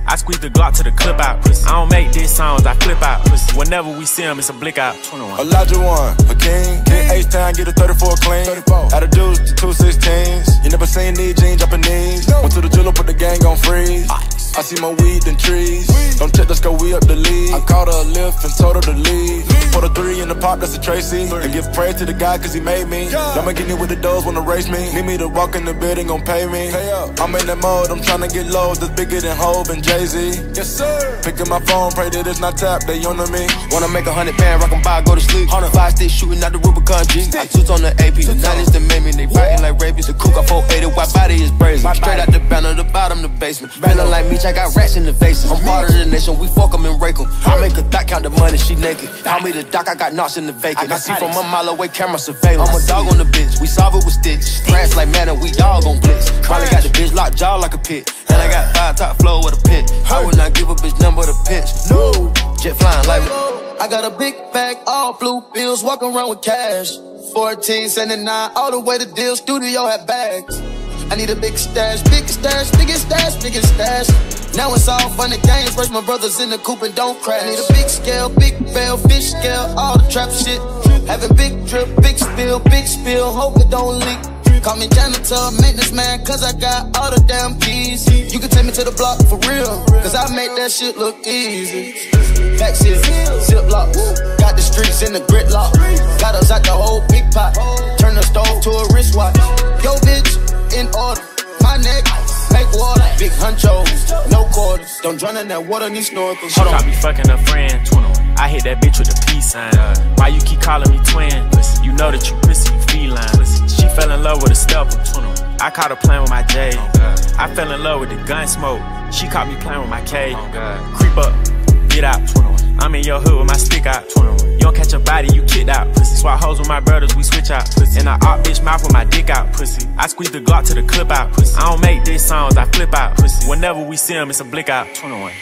I squeeze the Glock to the clip out. I don't make diss songs, I flip out. Whenever we see him, it's a blick out. Elijah one, a king. Get H-Town, get a thirty-four clean. thirty-four. Out of dudes to two sixteens. You never seen these jeans dropping knees. No. Went to the jeweler, put the gang on freeze. Ice. I see more weed than trees. Weed. Don't check, let's go, we up the lead. I called her a lift and told her to leave. leave. For the three in the pop, that's a Tracy. Three. And give praise to the guy, cause he made me. Yeah. I'ma get you with the dogs, wanna race me. Need me to walk in the building, gon' pay me. Pay up. I'm in that mode, I'm tryna get lows. That's bigger than Hov and Jay-Z. Yes, sir. Picking my phone, pray that it's not tapped, they on to me. Wanna make a hundred band, rock 'em by, go to sleep. Hundred five stick shooting out the Rubicon G. I toot on the A P. The nineties that made me, they biting like rabies. The cook got four eighty, white body is brazen. Straight out the banner, the bottom, the basement. Banner like me, I got rats in the faces. I'm part of the nation, we fuck 'em and rake 'em. I make a doc, count the money, she naked. Call me the doc, I got knots in the vacant. I see from a mile away, camera surveillance. I'm a dog on the bitch, we solve it with sticks. Crash like man, and we all gon' blitz. Probably got the bitch locked jaw like a pit. And I got five top flow with a pit. I would not give a bitch number to pinch. No, jet flying like me. I got a big bag, all blue bills, walking around with cash. Fourteen seventy-nine, all the way to deal, studio had bags. I need a big stash, big stash, big stash, big stash. Now it's all fun and games, first my brothers in the coupe and don't crash. I need a big scale, big bail, fish scale, all the trap shit. Having big drip, big spill, big spill, hope it don't leak. Call me janitor, maintenance man, cause I got all the damn keys. You can take me to the block for real, cause I make that shit look easy. Backseat, ziplock, got the streets in the gridlock. Got us out the whole big pot, turn the stove to a wristwatch. Yo bitch, in order, my neck, make water. Big huncho, no quarters, don't drown in that water, need snorkels. Hold on, I be fucking a friend, I hit that bitch with a peace sign. Why you keep calling me twin? You know that you pussy, you feline. She fell in love with a stepper. I caught her playing with my J. I fell in love with the gun smoke. She caught me playing with my K. Creep up, get out. I'm in your hood with my stick out. twenty-one. You don't catch a body, you kicked out. Pussy. Swap hoes with my brothers, we switch out. Pussy. And I op bitch mouth with my dick out. Pussy. I squeeze the Glock to the clip out. Pussy. I don't make diss songs, I flip out. Pussy. Whenever we see them, it's a blick out. twenty-one.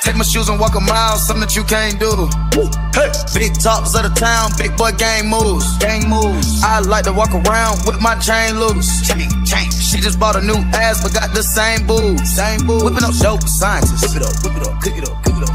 Take my shoes and walk a mile, something that you can't doodle. Hey. Big tops of the town, big boy gang moves. Gang moves. I like to walk around with my chain loose. Chain, chain. She just bought a new ass, but got the same boobs. Same boobs. Whipping up dope scientists. Whip it up, whip it up, cook it up, cook it up.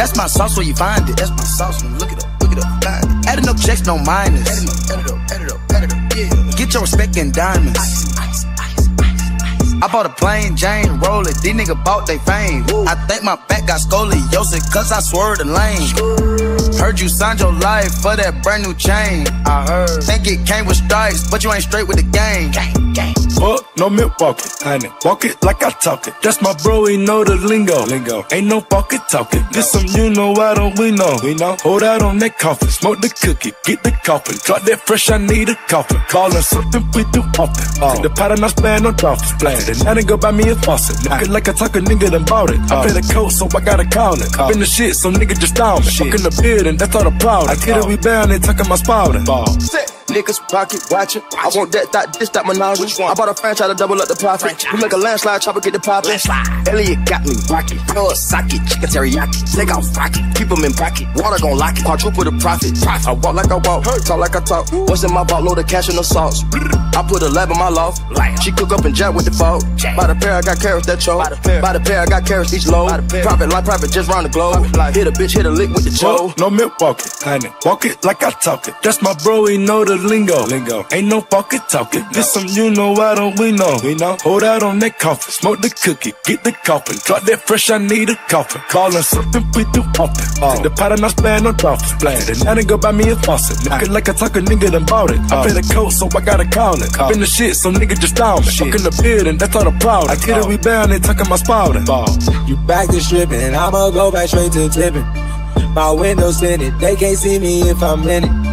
That's my sauce where you find it. That's my sauce when you look it up, look it up, find it. Adding up checks, no minus. Adding up, add it up, add it up, add it up, yeah. Get your respect in diamonds. Ice, ice, ice, ice, ice. I bought a plain Jane, roll it. These niggas bought they fame. Woo. I think my back got scoliosis, cause I swerved the lane. Heard you signed your life for that brand new chain. I heard. Think it came with stripes, but you ain't straight with the gang. Gang, gang. Fuck, no Milwaukee, honey. Walk it like I talk it. That's my bro, he know the lingo. Lingo. Ain't no fucking talking. No. This some you know, I don't we know. We know. Hold out on that coffin, smoke the cookie, get the coffin. Drop that fresh, I need a coffin. Callin' something we do often. Oh. Take the pot and I splash no dolphins. Splash. Then I done go buy me a faucet. Look it like I talk a nigga done bought it. Oh. I play the coat, so I gotta call it. Call. Been the shit, so nigga just down. Fuck in the building, that's all the problem. I get it, we bound and tuckin' my spouting. Niggas pocket watchin'. I want that, that, this, that menage. I bought a franchise to double up the profit. Franchise. We make a landslide, chopper get the pop. Landslide. Elliot got me rockin'. Throw a socket, chicken teriyaki. Take off rocket, keep 'em in pocket. Water gon' lock it, quadruple the profit. profit. I walk like I walk, hey. Talk like I talk. Ooh. What's in my vault? Load of cash and the sauce. I put a lab in my loft. Lion. She cook up and jack with the fog. By the pair, I got carrots that choke. By the pair, By the pair I got carrots each load. Private life, private just round the globe. Hit a bitch, hit a lick with the choke. No Milwaukee, honey. Walk it like I talk it. That's my bro, he know the lingo. Lingo. Ain't no fucking talking. This some you know, I don't we know. We know. Hold out on that coffin, smoke the cookie, get the coffin. Drop that fresh, I need a coffin. Callin' something we do often. Oh. Take the pot and I splash no dolphins. Splash. Then I done go buy me a faucet. Look it like I talk a nigga done bought it. Oh. I play the coat, so I gotta call it. Call. Been the shit, so nigga just down. Fuck in the building, that's all the problem. I get it, we bound and tuckin' my spouting. You back to strippin', and I'ma go back straight to tippin'. My windows in it, they can't see me if I'm in it.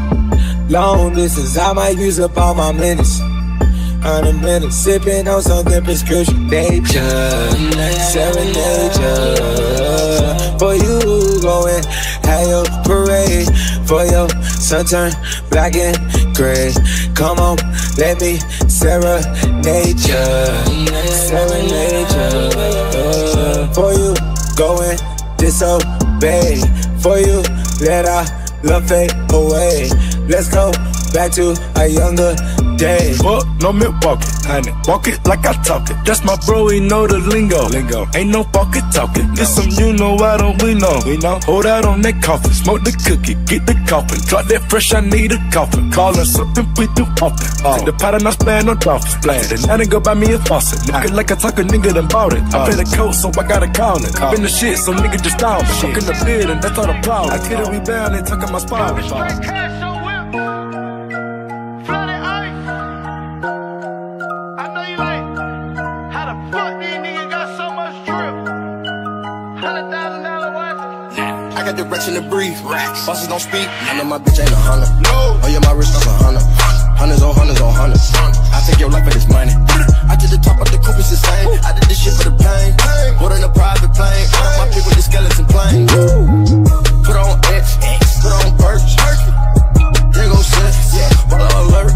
Long distance, I might use up all my minutes. On a minute, sippin' on something prescription. Nature, serenade for you goin'. Have your parade for your sun turn black and gray. Come on, let me serenade ya, serenade ya. For you goin', disobey. For you, let our love fade away. Let's go back to a younger day. Fuck, no Milwaukee, honey. Walk it like I talk it. That's my bro, he know the lingo. Lingo. Ain't no fucking talking. No. This some you know, I don't we know. We know. Hold out on that coffin, smoke the cookie, get the coffin. Drop that fresh, I need a coffin. Callin' something we do often. Oh. Take the pot and I splash no dolphins. Splash. Then I done go buy me a faucet. Look it like I talk a nigga done bought it. Oh. I play the coat, so I gotta call it. Call. Been the shit, so nigga just down. Fuck in the bed and that's all the problem. I get it, we bound and tuckin' my spine. Direction to breathe, racks. Bosses don't speak. I know my bitch ain't a hunter. No. Oh yeah, my wrist is a hunter. Hunters on hunters on hunters. I take your life for this money. I did the top of the coupe, it's insane. I did this shit for the pain. Bought in a private plane. My people the skeleton plane. Put on X, put on perch. Here go shit, yeah. Follow alert.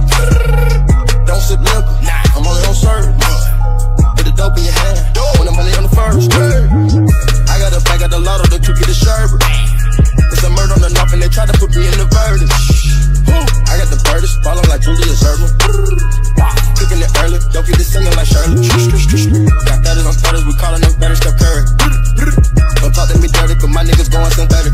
Don't sip liquor. I'm only on serve. Put the dope in your hand. When I'm only on the first. I got a bag of the lotto, the cookie, the sherbet. It's a murder on the north and they try to put me in the verdict. I got the birdies, ballin' like Julius Erving. Cooking it early, don't get this singing like Shirley. Got thudders on thudders, we callin' them better Steph Curry. Don't talk to me dirty, cause my niggas goin' some thirty.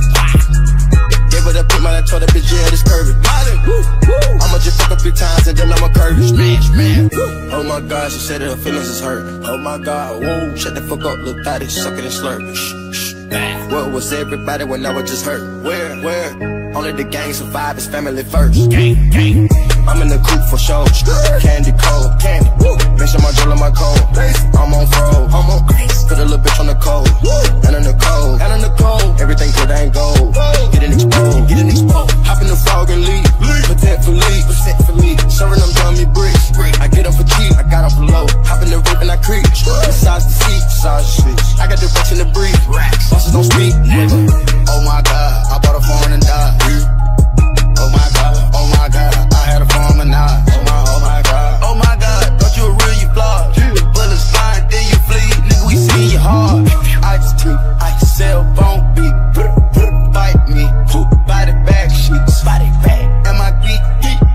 Gave it up, put my told that bitch, yeah, this curvy. I'ma just fuck up three times and then I'ma curve. Smash, man. Oh my god, she said that her feelings is hurt. Oh my god, woo. Shut the fuck up, little thotty, suckin' and slurp. What was everybody when I was just hurt? Where, where? Only the gang survive is family first. Gang, gang. I'm in the coupe for show. Candy cold, candy. Bitch, I'm on drill in my cold. I'm on fro. I'm on grace. Put a little bitch on the cold. And in the cold. And in the cold. Everything good ain't gold. Get an explode. Get an explode. Hop in the frog and leave. Patek for leave. Patek for leave. Serving them dummy bricks. I get up for cheap. I got up for low. Hop in the rip and I creep. Massage the seat. Massage the seat. I got the rush in the breeze. Bosses don't speak. Oh my god. I bought a phone and died. Oh my god. Oh my god. I had a phone and died. Oh my, oh my god. Oh my god. Thought you were real, you flawed. Bullets flying, then you flee. Nigga, we see you hard. Ice cream. Ice cell phone beat. Bite me. By the back sheet. Spot it back. Am I geek?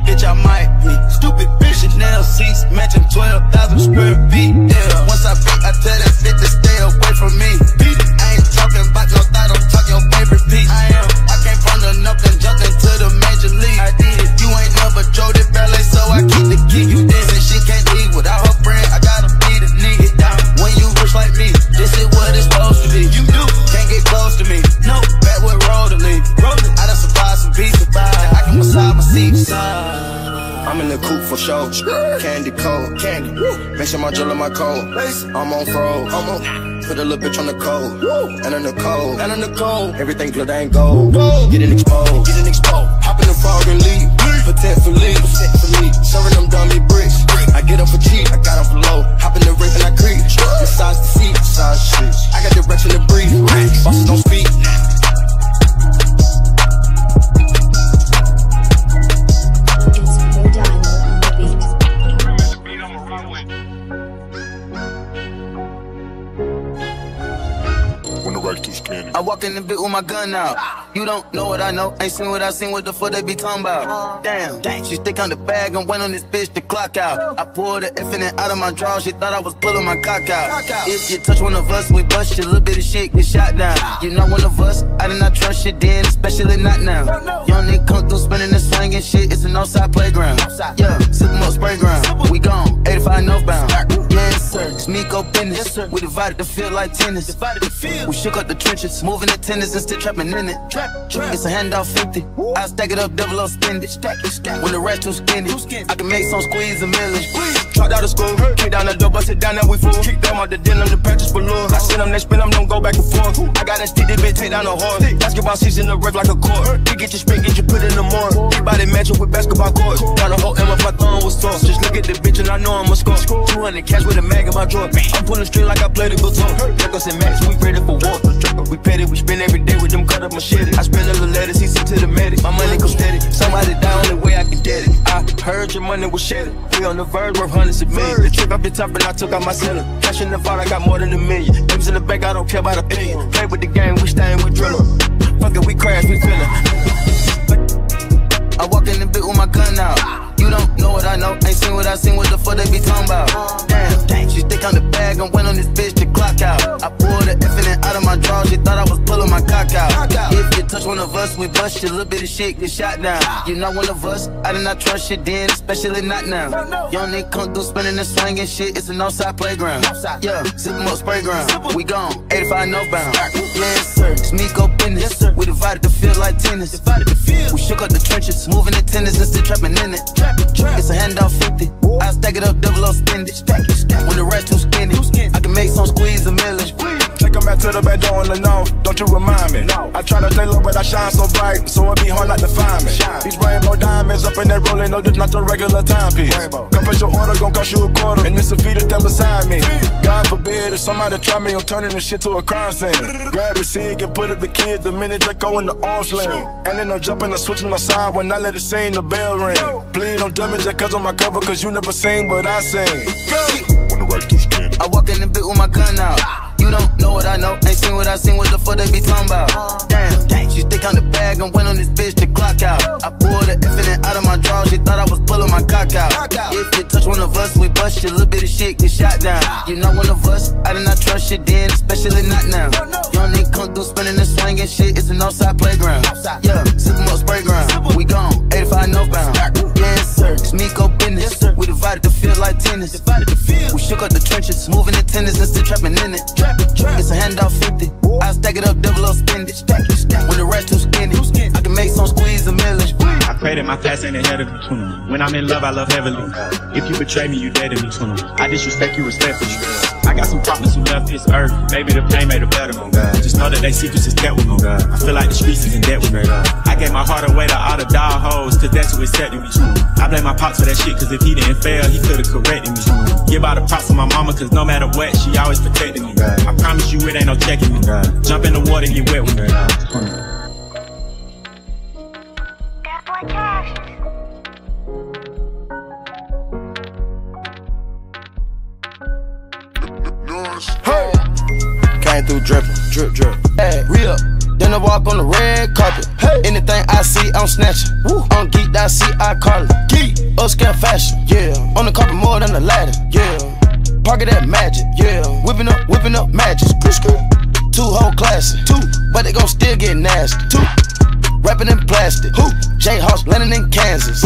Bitch, I might be. Stupid bitch. Chanel seats. Matching twelve thousand square feet. Yeah. Once I beat, I tell that bitch to stay away from me. Beat it. I ain't talking about no thought. I'm talking your favorite piece. I am. I came from the nothing, jumping to the major league. I did it. You ain't never drove the ballet, so I keep the key. You did it. She can't leave without her friend. I gotta be the nigga down. When you rich like me, this is what it's supposed to be. You do. Can't get close to me. No. Backward roll to leave. I done survived some beats. I can massage my seats. I'm in the coupe for show. Candy cold, candy. Make sure my drill in my cold. I'm on fro. I'm on. Put a little bitch on the cold. And in the cold. And in the cold. Everything glitter ain't gold. Get it exposed. Get it exposed. Hop in the frog and leave. Patek for leave. Patek for leave. Serving them dummy bricks. I get up for cheap. I got up for low. Hop in the rip and I creep. Massage the seat. Massage shit. I got direction to breathe. Bosses don't speak. I walked in the bit with my gun out. You don't know what I know. Ain't seen what I seen. What the fuck they be talking about? Damn, dang. She stick on the bag and went on this bitch to clock out. I pulled the effing out of my draw. She thought I was pulling my cock out. If you touch one of us, we bust you. Little bit of shit get shot down. You know one of us, I did not trust you then, especially not now. Young nigga come through spinning and swinging shit. It's an outside playground. Yeah, sip em up spray ground. We gone, eighty-five northbound. Yes sir, sneak up in this. We divided the field like tennis. We shook up the trenches. Moving the tennis and still trapping in it. Trap, trap. It's a handoff fifty. Woo. I stack it up, double up, spend it. Stack it, stack. When the rest too skinny, too skinny, I can make some squeeze a million. Dropped out of school, hey. Kick down the door, bust it down, now we fool. Kick them out the denim, the patches below. I send them, they spin them, don't go back and forth. Ooh. I got a stick, this bitch take down a horse. Stick. Basketball season, the rip like a court. Hey. You get your spin, get your put in the more. Your body matching with basketball court. Cool. Got a whole M if my thumb was tossed. Just look at the bitch and I know I'm a score. Cool. two hundred cash with a mag in my drawer. Bam. I'm pulling straight like I played a guitar. Check us in match, we ready for war. We petty, we spin every day with them cut up machete. I spend a little letters, he sent to the medic. My money goes steady, somebody die, only way I can get it. I heard your money was shedded. We on the verge, worth hundreds of millions. The trip up the top and I took out my center. Cash in the vault, I got more than a million. M's in the bank, I don't care about a opinion. Play with the game, we stayin' with driller. Fuck it, we crash, we feelin'. I walked in the bit with my gun out. You don't know what I know, ain't seen what I seen, what the fuck they be talking about? Damn, dang, she stick on the bag and went on this bitch to clock out. I pulled the effing out of my draw, she thought I was pulling my cock out. If you touch one of us, we bust you, little bit of shit get shot down. You not one of us, I did not trust you then, especially not now. Young nigga come through spinning and swinging shit, it's an outside playground. Yeah, zip em up spray ground, we gone, eighty-five northbound. Yes sir, sneak up in this, we divided the field like tennis. We shook up the trenches, moving the tennis and still trapping in it. It's a handoff fifty. I stack it up, double up, spend it. When the rest too skinny, I can make some squeeze a million. Take 'em back to the back door and the north. Don't you remind me? I try to stay low, but I shine so bright, so it be hard not to find me. These rainbow diamonds up in that rolling, no, this not your regular timepiece. Come put your order, gon' cost you a quarter, and it's a fee to tell beside me. God forbid if somebody try me, I'm turning this shit to a crime scene. Grab the seed and put up the kid the minute they go in the arms lane. And then I'm jumping and switching my side when I let it sing, the bell ring. Please don't damage that 'cause on my cover, 'cause you never seen what I seen. I walk in the bit with my gun out. You don't know what I know, ain't seen what I seen, what the fuck they be talking about? Damn, dang, she stick on the bag and went on this bitch to clock out. I pulled the effing out of my draw, she thought I was pulling my cock out. If you touch one of us, we bust you, little bit of shit get shot down. You know one of us, I did not trust you then, especially not now. Young nigga come through spinning and swinging shit, it's an outside playground. Yeah, zip em up spray ground, we gone, eighty-five northbound. Yes sir, sneak up in this, we divided the field like tennis. We shook up the trenches, moving the tennis and still trapping in it. It's a handoff fifty. I stack it up, double up, spend it. When the rest too skinny, I can make some squeeze. say that my past ain't ahead of me. When I'm in love, I love heavily. If you betray me, you dead to me. I disrespect you, respect for you. I got some prophets who left this earth. Maybe the pain made it better. Just know that they secrets is dealt with. I feel like the streets is in debt with me. I gave my heart away to all the dog hoes, cause that's who accepted me. I blame my pops for that shit, cause if he didn't fail, he could've corrected me. Give all the props to my mama, cause no matter what, she always protected me. I promise you it ain't no checking me. Jump in the water, get wet with me. Hey. Came through drippin', drip, drip. Hey, re-up. Then I walk on the red carpet. Hey. Anything I see, I'm snatching. On geek that I see, I call it. Geek. Upscale fashion, yeah. On the carpet more than the ladder, yeah. Pocket that magic, yeah. Whipping up, whipping up magic. Two whole classic, two. But they gon' still get nasty, two. Rappin' in plastic, who? Jayhawks landing in Kansas.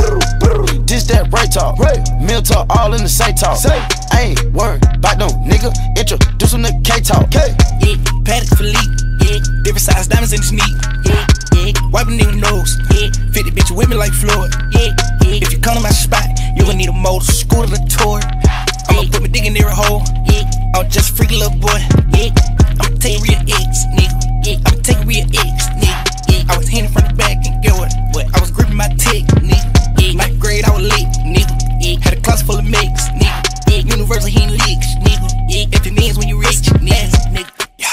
This that Ray talk, Ray. Mill talk, all in the same talk. Say. I ain't worried about them nigga. Introduce them to K-talk. K. Yeah, Patek for leak. Yeah, different size diamonds in the sneak. Yeah, yeah, wiping nigga nose. Yeah, fifty bitches with me like Floyd. Yeah, yeah, if you come to my spot, you gon' need a motor, scooter, a tour. I'ma yeah. Put my dick in there a hole. Yeah, I'm just a freaky little boy. Yeah, I'ma take real eggs, nigga. Yeah, I'ma take real eggs, nigga. I was hitting from the back and get what? I was gripping my technique. Yeah. My grade, I was lit, nigga. Yeah. Had a class full of mix, nigga. Yeah. Universal, he ain't leaks, nigga. Yeah. If it means when you rich, nigga. nigga. Yeah,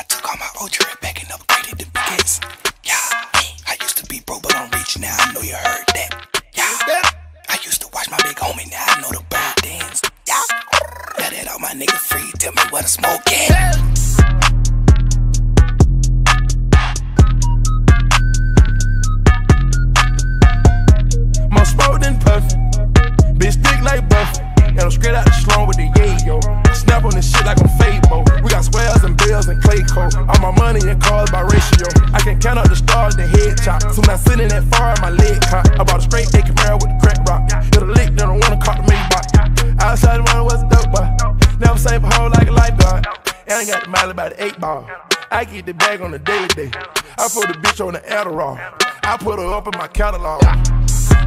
I took all my old trip back and upgraded the biggest. Yeah, I used to be broke, but I'm rich now. I know you heard that. Yeah, I used to watch my big homie, now I know the bad dance. Yeah, now that all my niggas free, tell me what a smoke is. Bitch thick like Buffett, and I'm straight out the slum with the yayo. Snap on this shit like I'm Fabo. We got squares and bills and clay coat. All my money and cars by ratio. I can count up the stars, the head chop. Soon I sitting that far, my leg caught. I bought a straight A Camaro with the crack rock. Hit a lick, then I wanna caught the Maybach. Outside the money was a dope boy. Never saved a hole like a lifeguard. And I got the mile by the eight ball. I get the bag on the daily day. I put the bitch on the Adderall. I put her up in my catalog.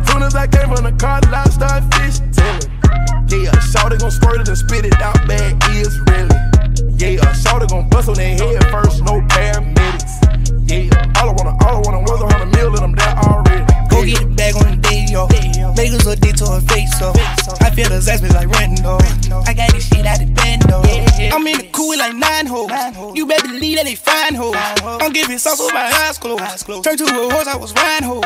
Soon as I came from the car, I started fish telling. Yeah, shawty gon' squirt it and spit it out, bad is really. Yeah, shawty gon' bust on their head first, no paramedics. Yeah, all I wanna, all I wanna was a hundred mil and I'm there already. Go yeah. Get it back on the day, yo. Migos a detour face, so I feel the zest like Rando. I got this shit out the band, though. I'm in the cool like nine hoes. You better believe that they fine hoes. I'm giving sauce with my eyes closed. Turned to a horse, I was riding hoes.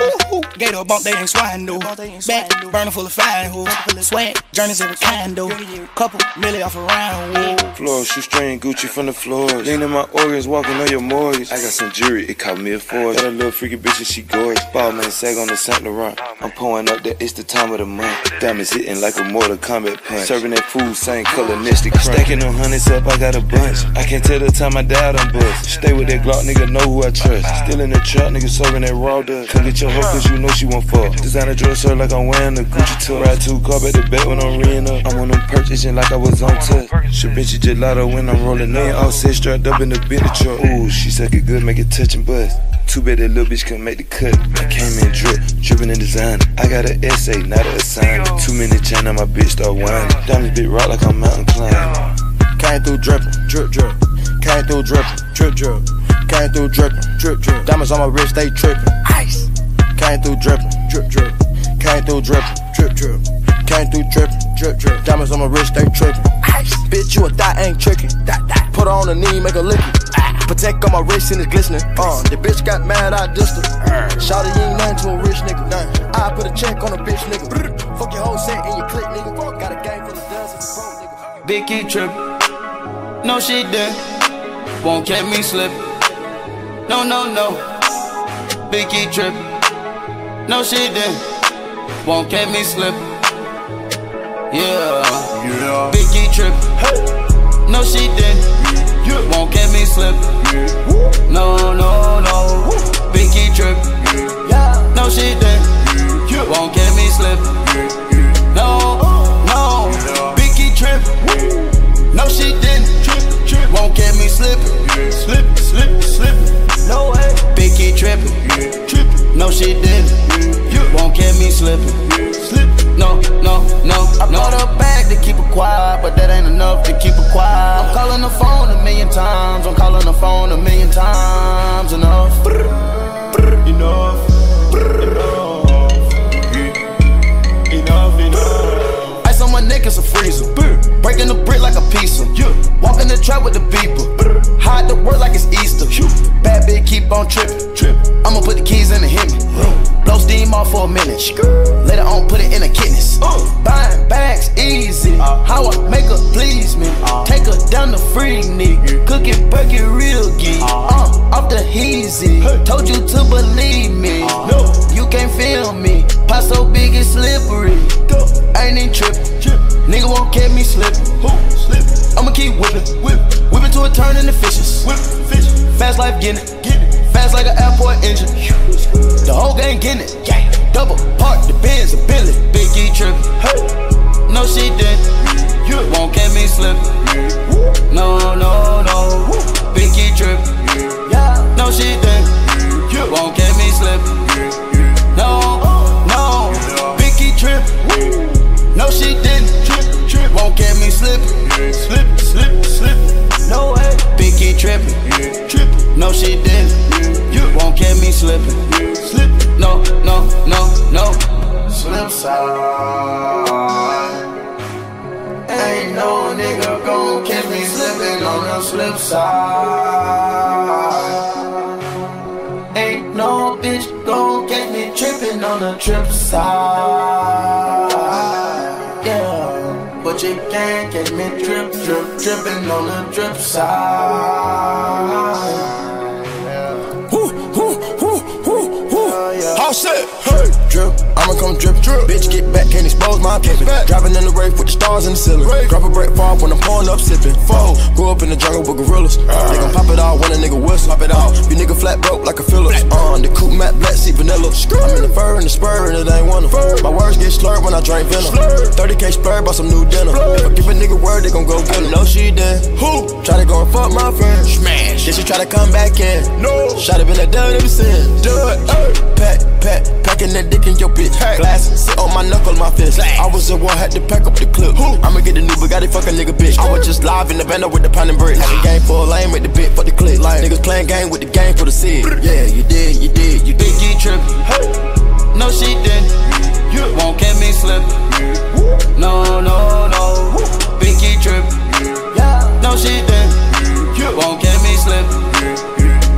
Gator bump, they ain't swine, though. Back, burner full of fine hoes. Swag, journeys every kind, though. Couple million off a round, whoa. Floor, shoestring, Gucci from the floors. Leaning my organs, walking on your mortgage. I got some jewelry, it caught me a forge. Got a little freaky bitch and she gorgeous. Ball man sag on the Saint Laurent. I'm pouring up that it's the time of the month. Diamonds hitting like a Mortal Kombat punch. Serving that food, same color, nasty crunch. Stacking them hundreds up, I got a bunch. I can't tell the time I died on bust. Stay with that Glock, nigga, know who I trust. Still in the truck, nigga, serving that raw dust. Come get your hoe, cause you know she won't fuck. Designer dress her like I'm wearing a Gucci tuck. Ride two car back to back when I'm reeing up. I'm on them purchasing like I was on touch. She bitch gelato when I'm rolling up. All set strapped up in the Bentley truck. Ooh, she suck it good, make it touch and bust. Too bad that little bitch couldn't make the cut. I came in drip, drippin' in design. I got an essay, not an assignment. Too many chain on my bitch start whining. Diamonds bit rock like I'm mountain climbing. Came through drippin', drip drip. Came through drippin', drip drip. Came through drippin', drip drip. Diamonds on my wrist, they trippin'. Ice. Came through drippin', drip drip. Came through drippin', drip drip. Came through drippin', drip drip. Diamonds on my wrist, they trippin'. Ice. Bitch, you a thot, ain't trickin'. Put her on the knee, make her lickin'. Patek on my wrist and it's glistening. Uh, the bitch got mad, I dissed her. Shawty, you ain't nothing to a rich nigga. Nah. I put a check on a bitch nigga. Brr. Fuck your whole set and your clique nigga. Got a gang full of dozens of broke niggas. They keep trippin', no she dead. Won't catch me slippin'. No, no, no. They keep trippin', no she dead. Won't catch me slippin'. Yeah, yeah. They keep trippin', hey. No she dead. Yeah. Won't get me slippin'. Yeah. No, no, no. Binky trippin'. Yeah. No, she dead. Yeah. Won't get me slippin'. Yeah. No, no. Yeah. Binky trippin'. Yeah. No, she didn't. Trip, trip. Won't get me slippin'. Yeah. Slippin', slippin', slippin'. No way. Binky trippin'. Yeah. Trippin'. No, she didn't. Yeah. Won't no, I bought a bag to keep it quiet, but that ain't enough to keep it quiet. I'm calling the phone a million times, I'm calling the phone a million times. Enough, enough, enough, enough, enough. Ice on my neck is a freezer, breaking the brick like a pizza. Walking the trap with the people, hide the word like it's Easter. Bad bitch keep on tripping, I'ma put the keys in the Hemi. Blow steam off for a minute, later on put it in a kidneys. uh, Buying bags easy, uh, how I make her please me. uh, Take her down the free nigga, cook it, break it real geek. uh, Off the heezy, hey. Told you to believe me. uh, No, you can't feel me, pot so big it's slippery. Duh. Ain't even trippin', Trip. nigga won't catch me slippin'. Slip. I'ma keep whippin', whip, whippin' to a turn in the fishes. Whip, fish. Fast life gettin', get it. Fast like an airport engine. The whole gang getting it. Yeah. Double park the Benz, a Bentley. Big E trippin'. Hey. No, she didn't. Yeah. Won't get me slippin'. Yeah. No, no, no. Woo. Big E trippin'. Yeah. No, she didn't. Yeah. Won't get me slippin'. Yeah. No, oh. no. Yeah. Big E trippin'. No, she didn't. Trip, trip. Won't get me slippin'. Yeah. Slip, slip, slip. No way. Big E trippin'. Yeah. Trippin'. No, she didn't. Won't get me slipping. Slippin'. No, no, no, no. Slipside. Ain't no nigga gon' catch me slipping on the slip side. Ain't no bitch gon' catch me tripping on the trip side. Yeah, but you can't catch me drip, drip, tripping on the drip side. Set. Hey, drip, I'ma come drip, drip. Bitch, get back, can't expose my pimpin'. Driving in the rave with the stars in the ceiling. Grab a break, fall when I'm pouring up, sippin'. Fold, grew up in the jungle with gorillas. Uh. They gon' pop it all when a nigga whistle. Pop it all, you nigga flat broke like a Phillips. On uh, the coupe matte, black seat vanilla. I'm in the fur and the spur and it ain't one of them. My words get slurred when I drink venom. thirty K splurred by some new dinner. If I give a nigga word, they gon' go get him. No, she didn't. Who? Try to go and fuck my friend. Smash. Then she try to come back in. No. Shot up in the dub ever since. Do it. Hey. Pat. Pack, packing that dick in your bitch. Hey. Glasses, sit on my knuckle, my fist. Slash. I was the one, had to pack up the clip. Who? I'ma get the new Bugatti, fuck a nigga bitch. I was just live in the bando with the pound and brick. Had the game for a lame with the bit, fuck the clip. Lame. Niggas playing game with the game for the seed. Yeah, you did, you did, you did. Big E trippin'. Hey. No, she didn't. Yeah. Won't catch me slippin'. Yeah. No, no, no. Woo. Big E trippin'. Yeah. No, she didn't. Yeah. Won't catch me slippin'. Yeah.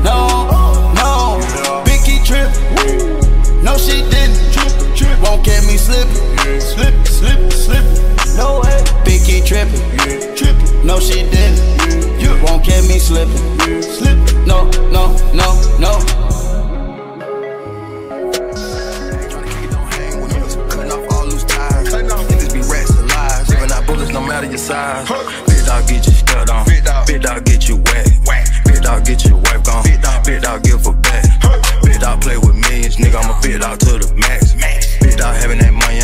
No, oh. no. Yeah. Big E trippin'. No, she didn't. Trip, trip. Won't get me slippin'. Yeah. Slip, slip, slip. No way. Big E trippin'. Yeah. Trippin'. No, she didn't. Yeah. Yeah. Won't get me slippin'. Yeah. Slip. No, no, no, no. Cutting off all loose ties. Niggas be rats and lies. Rippin' out bullets no matter your size. Big dog get you stuck on. Big dog get you wet. Big dog get your wife gone. Big dog give a back. Big dog play with millions, nigga, I'ma big dog to the max. Big dog having that money,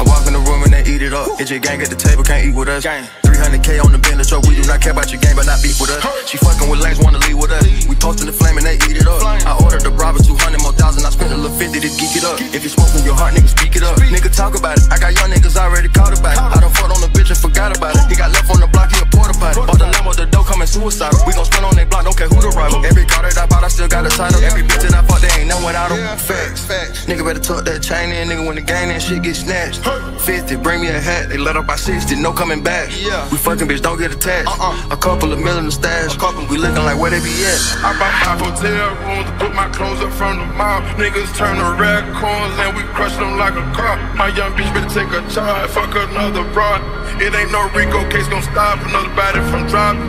I walk in the room and they eat it up. It's your gang at the table, can't eat with us. Three hundred K on the Bentley truck, we do not care about your gang, but not beef with us. She fucking with legs, wanna leave with us. We postin' the flame and they eat it up. I ordered the robber two hundred more thousand, I spent a little fifty to geek it up. If you smoke from your heart, nigga, speak it up. Nigga, talk about it, I got young niggas already caught about it. I done fought on the bitch and forgot about it. He got left on the block, he a porta potty. Bought the limo, the dough coming suicidal. We gon' spin on they block, don't care who the rival. Every car that I bought, I still got a title. Every bitch that I fought, they ain't none without them. Facts, facts. Nigga better tuck that chain in, nigga, when the gang and shit get snatched. fifty, bring me a hat, they let up by sixty, no coming back. Yeah. We fucking bitch, don't get attached. Uh-uh. A couple of million to stash. We looking like where they be at. I bought five hotel rooms to put my clothes up from the mall. Niggas turn to raccoons and we crush them like a car. My young bitch better take a charge, fuck another broad. It ain't no Rico case gon' stop another body from dropping.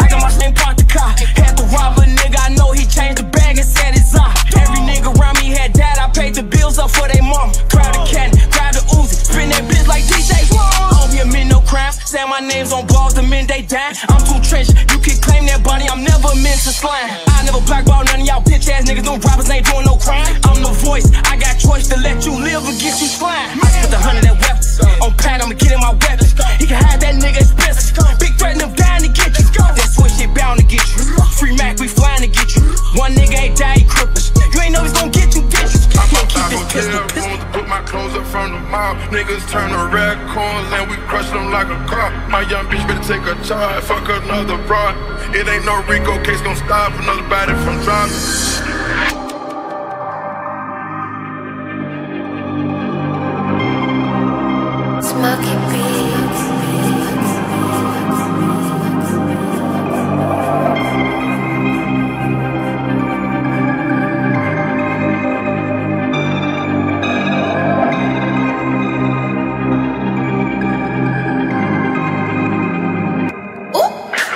I got my same parked the car. Had to rob a nigga, I know he changed the bag and said it's on. Every nigga around me had died, I paid the bills up for they mom. Crowd the cannon, crowd the Uzi, spin that bitch like D J Wong. Men no crimes, say my name's on balls, the men they die. I'm too trench, you can claim that body, I'm never meant to slime. I never blackball none of y'all bitch ass niggas, them robbers ain't doing no crime. I'm the voice, I got choice to let you live or get you slime. I put the hundred that weapons, on Pat, I'ma get in my weapons. He can hide that nigga expensive, big threat and I'm dying to get you. That switch shit bound to get you, free Mac, we flying to get you. One nigga ain't die, he crippled, you ain't know he's gon' get you, get you. I can't keep this pistol, pistol. clothes up from the mob. Niggas turn to raccoons and we crush them like a cop. My young bitch better take a charge, fuck another broad. It ain't no Rico case gon' stop another body from dropping.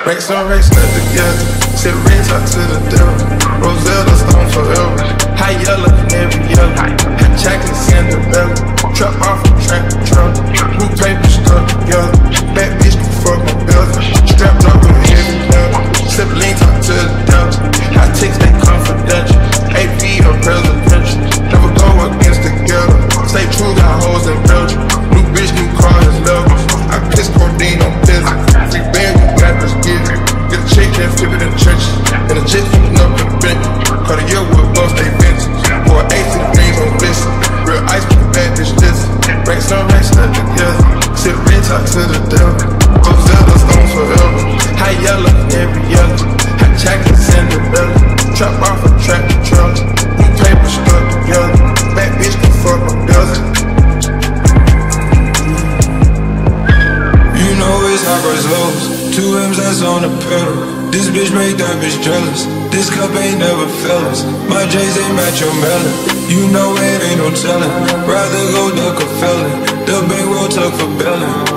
Race on race, not together. Sit race out to the devil. Rosetta Stone forever. High yellow, every yellow. High jackets, Cinderella. Trap off a track, truck. Blue paper stuck together. Bad bitch can fuck my brother. Strapped up with heavy leather. Sip lean, talk to the devil. High ticks, they confidential. A V or presidential. Never go against the ghetto. Stay true, got hoes in Belgium. New bitch, new car is level. I piss codeine on business. Flip it in trenches, and the jets coming up in the bench. Caught a year with both they benches. Pour eight to the rings on bliss. Real ice with a bad bitch list. Ranks on ranks, stuck together. Sit rich, talk to the devil. Rosetta Stone forever. High yellow, every yellow. High jackets, Cinderella. Trap off a track, truck. Blue paper stuck together. Bad bitch can fuck my brother. You know it's not results. Two M's that's on the pedal. This bitch make that bitch jealous. This cup ain't never fill us. My J's ain't match your melon. You know it ain't no telling. Rather go duck a felon. The bank will tuck for bellin'.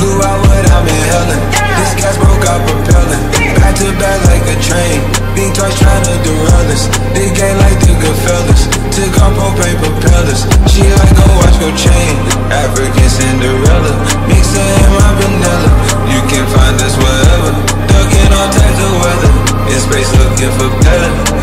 Blew out what I'm inhaling. This gas broke out propelling. Back to back like a train. Think twice trying to derail us. They gang like the Goodfellas. Took off on paper pellets. She like go watch go chain. African Cinderella. Mixer in my vanilla. You can find us wherever. Ducking all types of weather. In space looking for better.